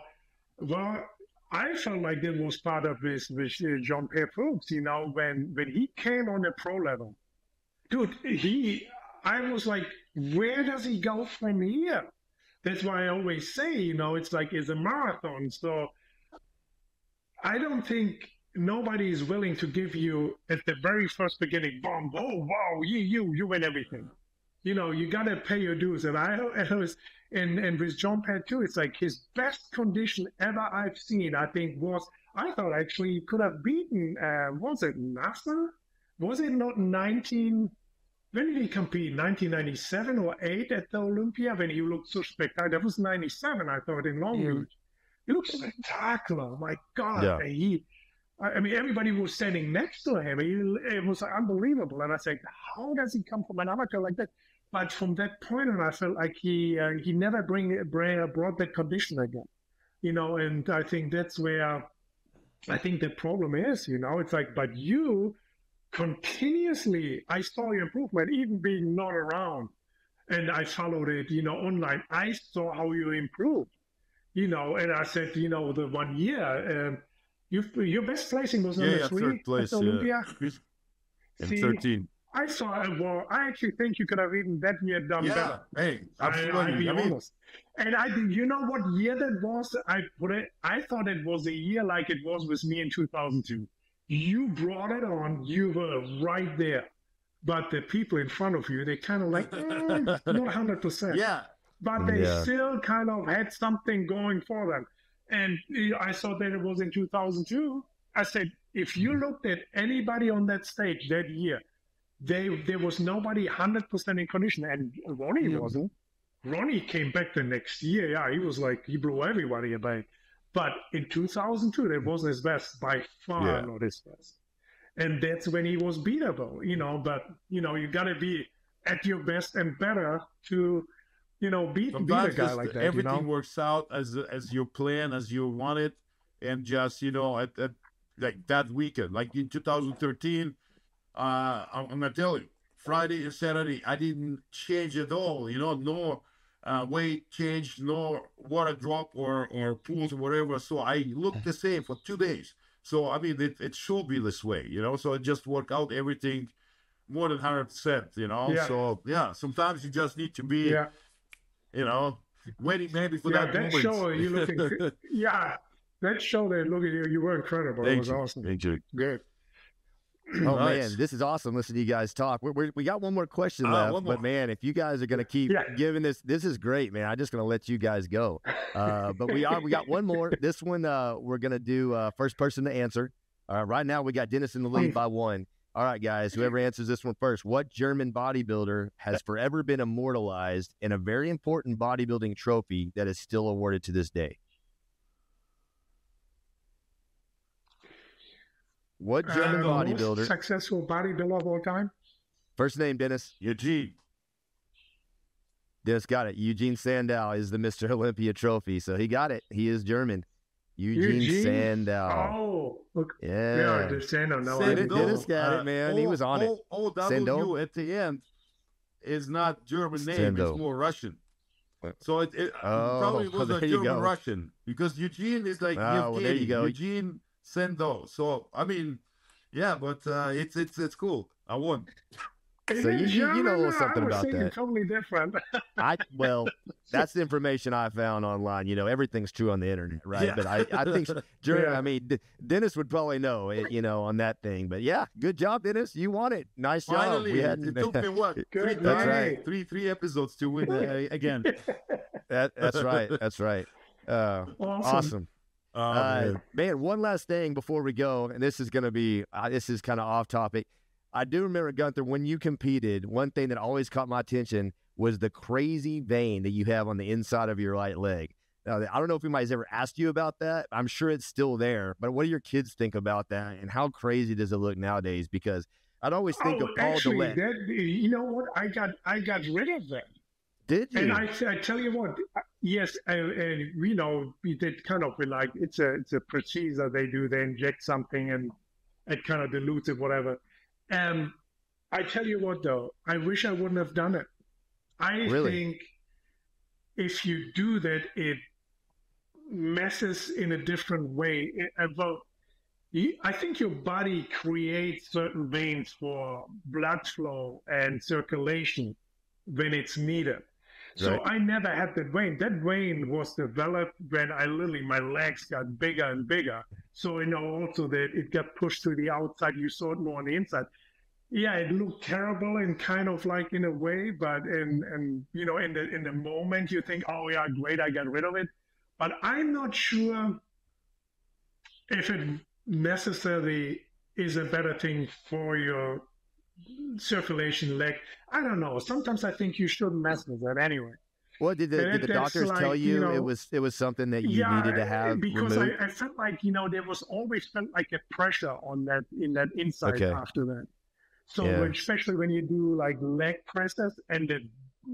well, I felt like that was part of this with Jean-Pierre Fuchs, you know, when, when he came on the pro level. Dude, he, I was like, where does he go from here? That's why I always say, you know, it's like, it's a marathon. So I don't think nobody is willing to give you, at the very first beginning, boom, oh, wow, you, you, you win everything. You know, you gotta pay your dues, and I, I was, and and with John Pat too. It's like his best condition ever I've seen. I think was I thought actually he could have beaten. Uh, was it NASA? Was it not nineteen? When did he compete? nineteen ninety-seven or eight at the Olympia? When he looked so spectacular. That was ninety-seven. I thought in Long Beach. Mm. He looked spectacular. My God, yeah. he. I mean, everybody was standing next to him. He, it was unbelievable. And I said, how does he come from an amateur like that? But from that point on, I felt like he uh, he never bring, bring, brought that condition again. you know, and I think that's where I think the problem is, you know, it's like, but you continuously, I saw your improvement, even being not around, and I followed it, you know, online. I saw how you improved, you know, and I said, you know, the one year, um, you, your best placing was number yeah, yeah, three, third place, Olympia. Yeah. And See, thirteen. I saw it. Well, I actually think you could have even that year done yeah, better. Hey, absolutely. I, I'd be I mean, honest. And I think, you know what year that was? I put it, I thought it was a year like it was with me in two thousand two. You brought it on. You were right there. But the people in front of you, they kind of like, mm, not one hundred percent. Yeah. But they yeah. still kind of had something going for them. And I saw that it was in two thousand two. I said, if you looked at anybody on that stage that year, They, there was nobody one hundred percent in condition, and Ronnie mm-hmm. wasn't. Ronnie came back the next year. Yeah, he was like, he blew everybody away. But in two thousand two, that wasn't his best, by far yeah. not his best. And that's when he was beatable, you know. But, you know, you got to be at your best and better to, you know, beat, beat a guy like that. Everything you know? works out as as you plan, as you want it, and just, you know, at, at like that weekend, like in two thousand thirteen. Uh, I'm gonna tell you, Friday and Saturday, I didn't change at all. You know, no uh, weight change, no water drop or or pools or whatever. So I looked the same for two days. So I mean, it, it should be this way, you know. So I just work out everything more than one hundred percent. You know, yeah. so yeah, sometimes you just need to be, yeah. you know, waiting maybe for yeah, that, that moment. Show you looking, yeah, that show that look at you, you were incredible. Thank it was you. awesome. Thank you. Good. Oh nice. Man, this is awesome. Listen to you guys talk. We're, we're, we got one more question left, uh, one more. But man, if you guys are going to keep yeah. giving this, this is great, man. I'm just going to let you guys go. Uh, but we are, we got one more. This one, uh, we're going to do uh, first person to answer. Uh, right now, we got Dennis in the lead by one. All right, guys, whoever answers this one first. What German bodybuilder has forever been immortalized in a very important bodybuilding trophy that is still awarded to this day? What German uh, bodybuilder? Most successful bodybuilder of all time? First name, Dennis. Eugene. Dennis got it. Eugene Sandow is the Mister Olympia trophy. So he got it. He is German. Eugene, Eugene? Sandow. Oh, look. Yeah. yeah Sandow. No, Sandow. Dennis got uh, it, man. O, he was on o, o, it. O, Sandow at the end is not German name. Sandow. It's more Russian. So it, it oh, probably was well, a German-Russian. Because Eugene is like, oh, well, there you go. Eugene Sandow. So I mean, yeah, but uh, it's it's it's cool. I won. So you, you, you know a little something about that. Totally different. I well, that's the information I found online. You know, everything's true on the internet, right? Yeah. But I, I think, German, yeah. I mean, D Dennis would probably know, it, you know, on that thing. But yeah, good job, Dennis. You won it. Nice job. Finally, we had, it took me what three, that's right. three three episodes to win uh, again. that, that's right. That's right. Uh, awesome. awesome. Oh, uh, man. man, one last thing before we go, and this is going to be, uh, this is kind of off topic. I do remember, Gunther, when you competed, one thing that always caught my attention was the crazy vein that you have on the inside of your right leg. Now, I don't know if anybody's ever asked you about that. I'm sure it's still there, but what do your kids think about that, and how crazy does it look nowadays? Because I'd always think oh, of Paul Dillette. That, you know what? I got, I got rid of that. Did you? And I, I tell you what, yes, and, and you know, we did kind of like it's a it's a procedure they do. They inject something and it kind of dilutes it, whatever. And I tell you what, though, I wish I wouldn't have done it. I really? think if you do that, it messes in a different way. I think your body creates certain veins for blood flow and circulation when it's needed. So right. I never had that vein. That vein was developed when I literally, my legs got bigger and bigger. So, you know, also that it got pushed to the outside. You saw it more on the inside. Yeah, it looked terrible and kind of like in a way, but, and, and you know, in the, in the moment you think, oh yeah, great, I got rid of it. But I'm not sure if it necessarily is a better thing for your circulation leg. I don't know. Sometimes I think you shouldn't mess with that anyway. Well, did the, did the doctors like, tell you, you know, it was it was something that you yeah, needed to have because removed? I, I felt like, you know, there was always felt like a pressure on that in that inside okay. after that. So yeah. especially when you do like leg presses and then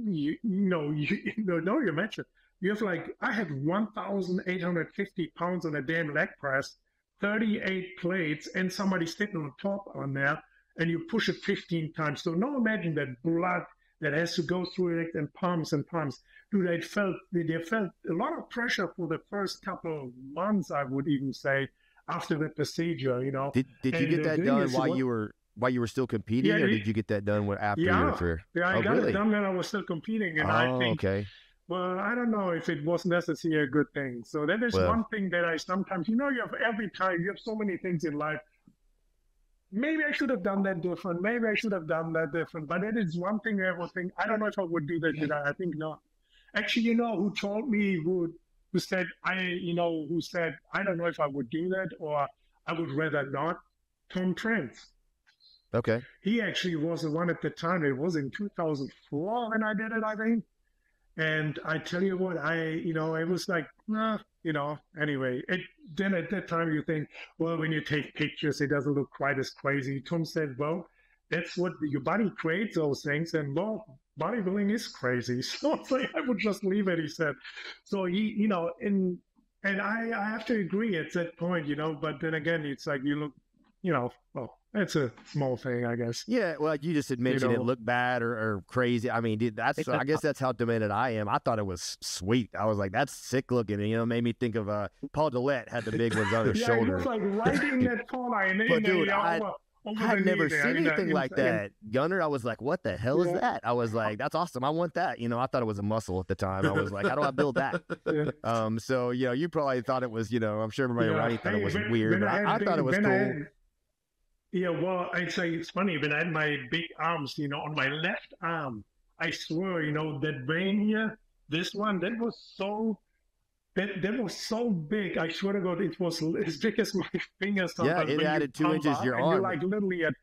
you, you know you, you know you mentioned You have like, I had one thousand eight hundred fifty pounds on a damn leg press, thirty-eight plates, and somebody's sitting on top on there, and you push it fifteen times. So now imagine that blood that has to go through it and pumps and pumps. Dude, I felt, they felt a lot of pressure for the first couple of months, I would even say, after the procedure, you know. Did, did you and get that done while you were while you were still competing, yeah, or did you get that done after yeah, your career? Yeah, I oh, got really? it done when I was still competing, and oh, I think, okay. well, I don't know if it was necessarily a good thing. So that is well, one thing that I sometimes, you know, you have every time, you have so many things in life. Maybe I should have done that different. Maybe I should have done that different. But that is one thing I would think, I don't know if I would do that today. I think not. Actually, you know, who told me, who, who said, I, you know, who said, I don't know if I would do that or I would rather not, Tom Prince. Okay. He actually was the one at the time. It was in two thousand four when I did it, I think. And I tell you what, I, you know, it was like, nah, you know, anyway. It, then at that time you think, well, when you take pictures, it doesn't look quite as crazy. Tom said, well, that's what, your body creates those things. And well, bodybuilding is crazy. So I, like, I would just leave it, he said. So, he, you know, in, and I, I have to agree at that point, you know, but then again, it's like you look, you know, well, it's a small thing, I guess. Yeah, well, you just had mentioned, you know, it looked bad or, or crazy. I mean, dude, that's, I guess that's how demented I am. I thought it was sweet. I was like, that's sick looking. And, you know, made me think of uh, Paul Dillette had the big ones on his yeah, shoulder. Yeah, like right in that corner. And but, dude, I, over, over I had never there, seen anything that, like that. Gunner, I was like, what the hell yeah. is that? I was like, that's awesome. I want that. You know, I thought it was a muscle at the time. I was like, how do I build that? yeah. Um, So, you know, you probably thought it was, you know, I'm sure everybody yeah. around thought hey, it was ben, weird. Ben but I, I thought it was ben cool. Yeah, well, I'd say it's funny, but I had my big arms, you know, on my left arm, I swear, you know, that vein here, this one, that was so, that, that was so big. I swear to God, it was as big as my fingers. Yeah, it added two inches your arm. You're like literally at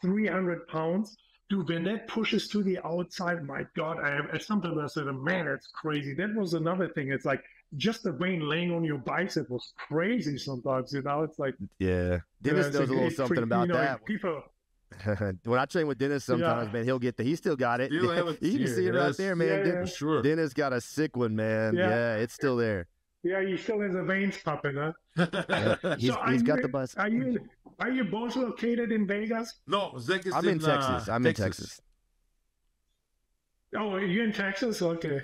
three hundred pounds. Dude, when that pushes to the outside, my God, I have, sometimes I said, man, that's crazy. That was another thing. It's like, just the vein laying on your bicep was crazy sometimes, you know? It's like... Yeah. Dennis you know, knows like, a little something about you know, that. People... When I train with Dennis sometimes, yeah. man, he'll get the... He still got it. You can yeah, see it right there, man. Yeah, Den yeah. Sure. Dennis got a sick one, man. Yeah, yeah it's still there. Yeah, he still has the veins popping, huh? yeah. He's, so he's got you, the bus. Are you, are you both located in Vegas? No, Zach is I'm in, in Texas. Uh, I'm Texas. in Texas. Oh, you're in Texas? Okay.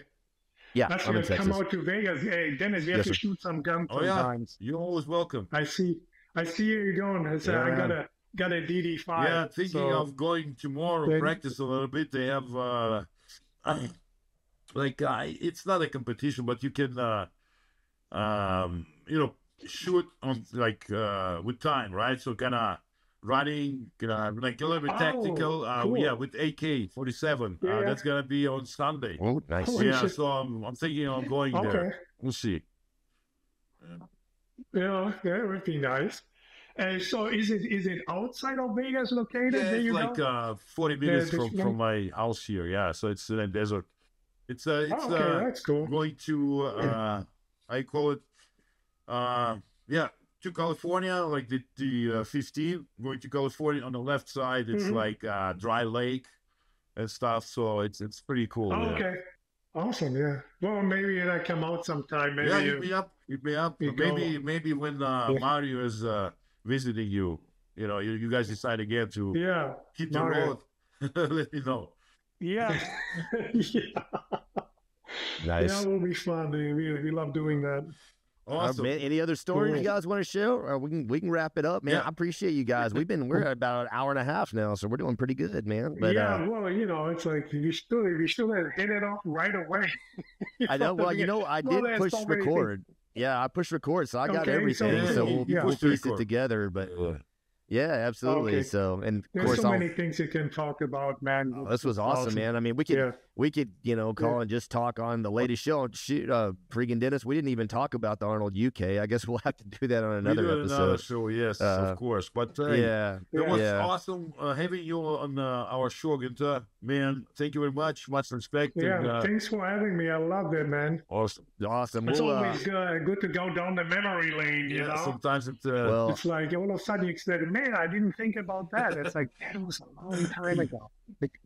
Yeah, that's I'm gonna in come out to Vegas. Hey, Dennis, we have yes, to sir. shoot some guns oh, sometimes. Yeah. You're always welcome. I see. I see you're going. I said, yeah. I got a got a D D five. Yeah, thinking so. of going tomorrow then, practice a little bit. They have uh, like uh, it's not a competition, but you can uh, um, you know shoot on like uh, with time, right? So kind of running, kinda, like a little bit tactical. Oh, uh, cool. Yeah, with A K forty-seven. Yeah. Uh, that's gonna be on Sunday. Oh, nice. Oh, yeah, so I'm, I'm thinking I'm going okay. there. We'll see. Yeah, yeah, it would be nice. Uh, so, is it is it outside of Vegas located? Yeah, it's you like uh, forty minutes from, from my house here. Yeah, so it's in a desert. It's uh, it's oh, okay. uh, that's cool. Going to uh, I call it uh, yeah. to California, like the, the uh, fifteen, going to California on the left side, it's mm-hmm. like uh, dry lake and stuff. So it's it's pretty cool. Oh, okay. Awesome. Yeah. Well, maybe I come out sometime. Maybe yeah, you'd be up. You'd be up. You maybe go. maybe when uh, yeah. Mario is uh, visiting you, you know, you, you guys decide again to yeah. hit the road. Let me know. Yeah. yeah. Nice. Yeah, it will be fun. We, we love doing that. Awesome. Right, man, any other stories cool. you guys want to share? Or we can we can wrap it up, man. Yeah. I appreciate you guys. We've been we're at about an hour and a half now, so we're doing pretty good, man. But, yeah, uh, well, you know, it's like you still you still hit it off right away. I know. Well, you know, I did well, push so record. Things. Yeah, I pushed record, so I got okay, everything. So, so we'll, yeah. we'll piece record. it together. But uh, yeah, absolutely. Okay. So and of there's course, so I'll, many things you can talk about, man. Oh, this was awesome, awesome, man. I mean, we could. Yeah. We could, you know, call yeah. and just talk on the latest show. Shoot, uh, freaking Dennis, we didn't even talk about the Arnold U K. I guess we'll have to do that on another we episode. Another show, yes, uh, of course. But uh, yeah, it was yeah. awesome uh, having you on uh, our show, Günter. Man, thank you very much. Much respect. Yeah, and, uh, thanks for having me. I love it, man. Awesome, awesome. It's we'll, always uh, good to go down the memory lane. You yeah, know, sometimes it's uh, well, it's like all of a sudden you said, "Man, I didn't think about that." It's like that was a long time ago.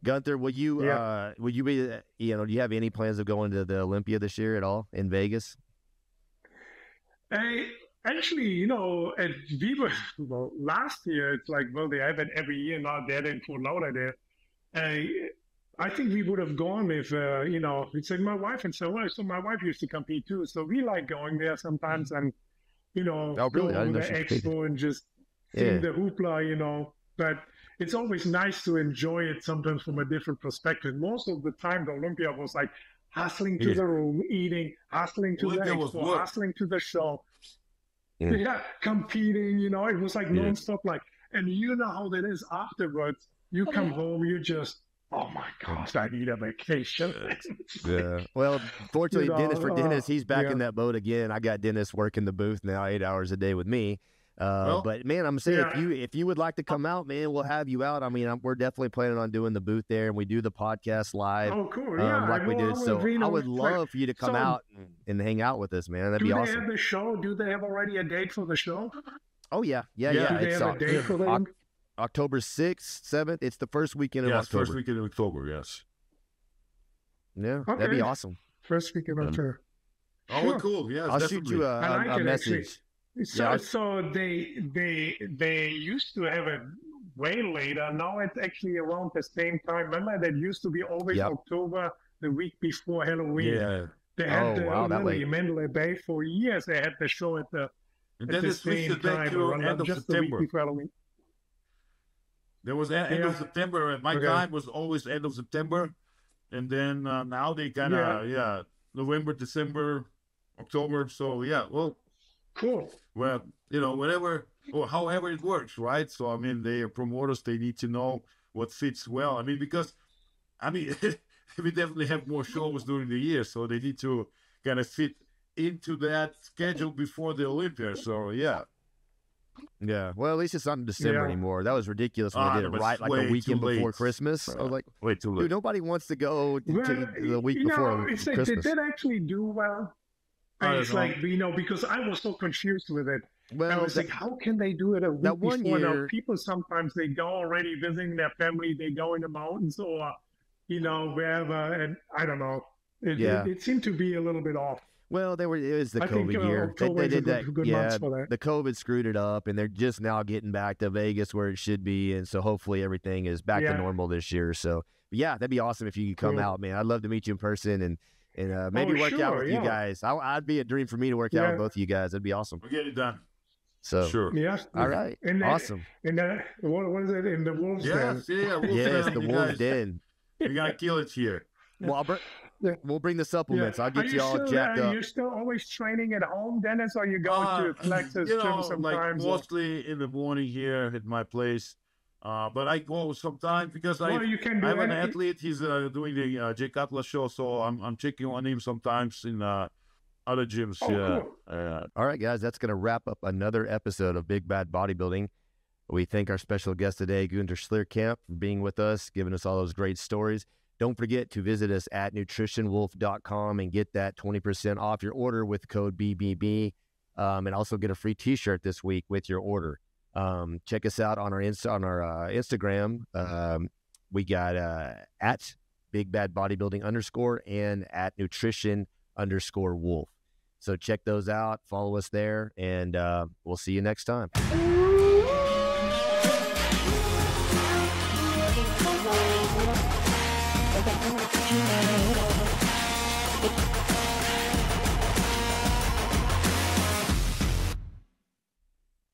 Günter, will you yeah. uh, will you be anybody, you know, do you have any plans of going to the Olympia this year at all in Vegas? I, actually, you know, and we were, well, last year, it's like, well, they have it every year, not there in Fort Lauderdale. I, I think we would have gone if, uh, you know, it's like my wife and so well, so my wife used to compete too. So we like going there sometimes and, you know, oh, really? Go to the expo and just see yeah. the hoopla, you know. But it's always nice to enjoy it sometimes from a different perspective. Most of the time, the Olympia was like hustling to yeah. the room, eating, hustling to Olympia the expo, hustling to the show. Yeah. yeah, competing, you know, it was like yeah. nonstop. Like, and you know how that is afterwards. You come home, you just, oh my gosh, I need a vacation. yeah. Well, fortunately, you know, Dennis, for uh, Dennis, he's back yeah. in that boat again. I got Dennis working the booth now, eight hours a day with me. Uh, well, but man, I'm saying yeah. if you if you would like to come out, man, we'll have you out. I mean, I'm, we're definitely planning on doing the booth there, and we do the podcast live. Oh, cool! Yeah, um, like I we did. So I would love like, for you to come so, out and, and hang out with us, man. That'd be awesome. Do they have the show? Do they have already a date for the show? Oh yeah, yeah, yeah. yeah. Do they it's have a date for them? October sixth, seventh. It's the first weekend of yes, October. First weekend of October, yes. Yeah, okay. That'd be awesome. First weekend of October. Um, sure. Oh, cool. Yeah, I'll definitely. shoot you a, like a, a message. Actually. So, yeah. so they they they used to have it way later. Now it's actually around the same time. Remember that used to be always yep. October, the week before Halloween. Yeah. They had oh, the wow, really Mandalay Bay for years. They had the show at the and at then the same time, end of just September. The week before Halloween. There was yeah. end of September. At my okay. time was always end of September, and then uh, now they kind of yeah. yeah November, December, October. So yeah, well. Cool. Well, you know, whatever or however it works, right? So I mean, they are promoters. They need to know what fits well. I mean, because I mean, we definitely have more shows during the year, so they need to kind of fit into that schedule before the Olympia. So yeah, yeah. Well, at least it's not in December yeah. anymore. That was ridiculous when ah, they did it right like a weekend before Christmas. Uh, I was like, way too late. Dude, nobody wants to go to well, the week you before know, it's Christmas. Like, did that actually do well? It's like, you know, because I was so confused with it. Well, I was that, like, how can they do it a week that one before? Year, now, people sometimes, they go already visiting their family. They go in the mountains or, you know, wherever. And I don't know. It, yeah. it, it seemed to be a little bit off. Well, they were, it was the I COVID think, uh, year. They, they did good, that. Good yeah, for that. The COVID screwed it up, and they're just now getting back to Vegas where it should be. And so hopefully everything is back yeah. to normal this year. So, yeah, that'd be awesome if you could come cool. out, man. I'd love to meet you in person and And uh, maybe oh, work sure, out with yeah. you guys. I, I'd be a dream for me to work yeah. out with both of you guys. That'd be awesome. We'll get it done. So sure. Yeah. All right. And awesome. The, and the, what, what is it in the wolves? Yes, den. Yeah. Wolves yes, den, the wolves den. We gotta kill it here. Well, I'll br we'll bring the supplements. Yeah. I'll get you, you all still, jacked uh, up. You're still always training at home, Dennis, or you go uh, to Texas you know, gym sometimes? Like mostly or... in the morning here at my place. Uh, but I go sometimes because well, I, I'm an athlete. He's uh, doing the uh, Jay Cutler show, so I'm I'm checking on him sometimes in uh, other gyms. Oh, yeah. Cool. Uh, All right, guys, that's going to wrap up another episode of Big Bad Bodybuilding. We thank our special guest today, Günter Schlierkamp, for being with us, giving us all those great stories. Don't forget to visit us at Nutrition Wolf dot com and get that twenty percent off your order with code B B B, um, and also get a free T-shirt this week with your order. Um, check us out on our Insta on our uh, Instagram. Um, we got uh, at Big Bad Bodybuilding underscore and at Nutrition underscore Wolf. So check those out. Follow us there, and uh, we'll see you next time.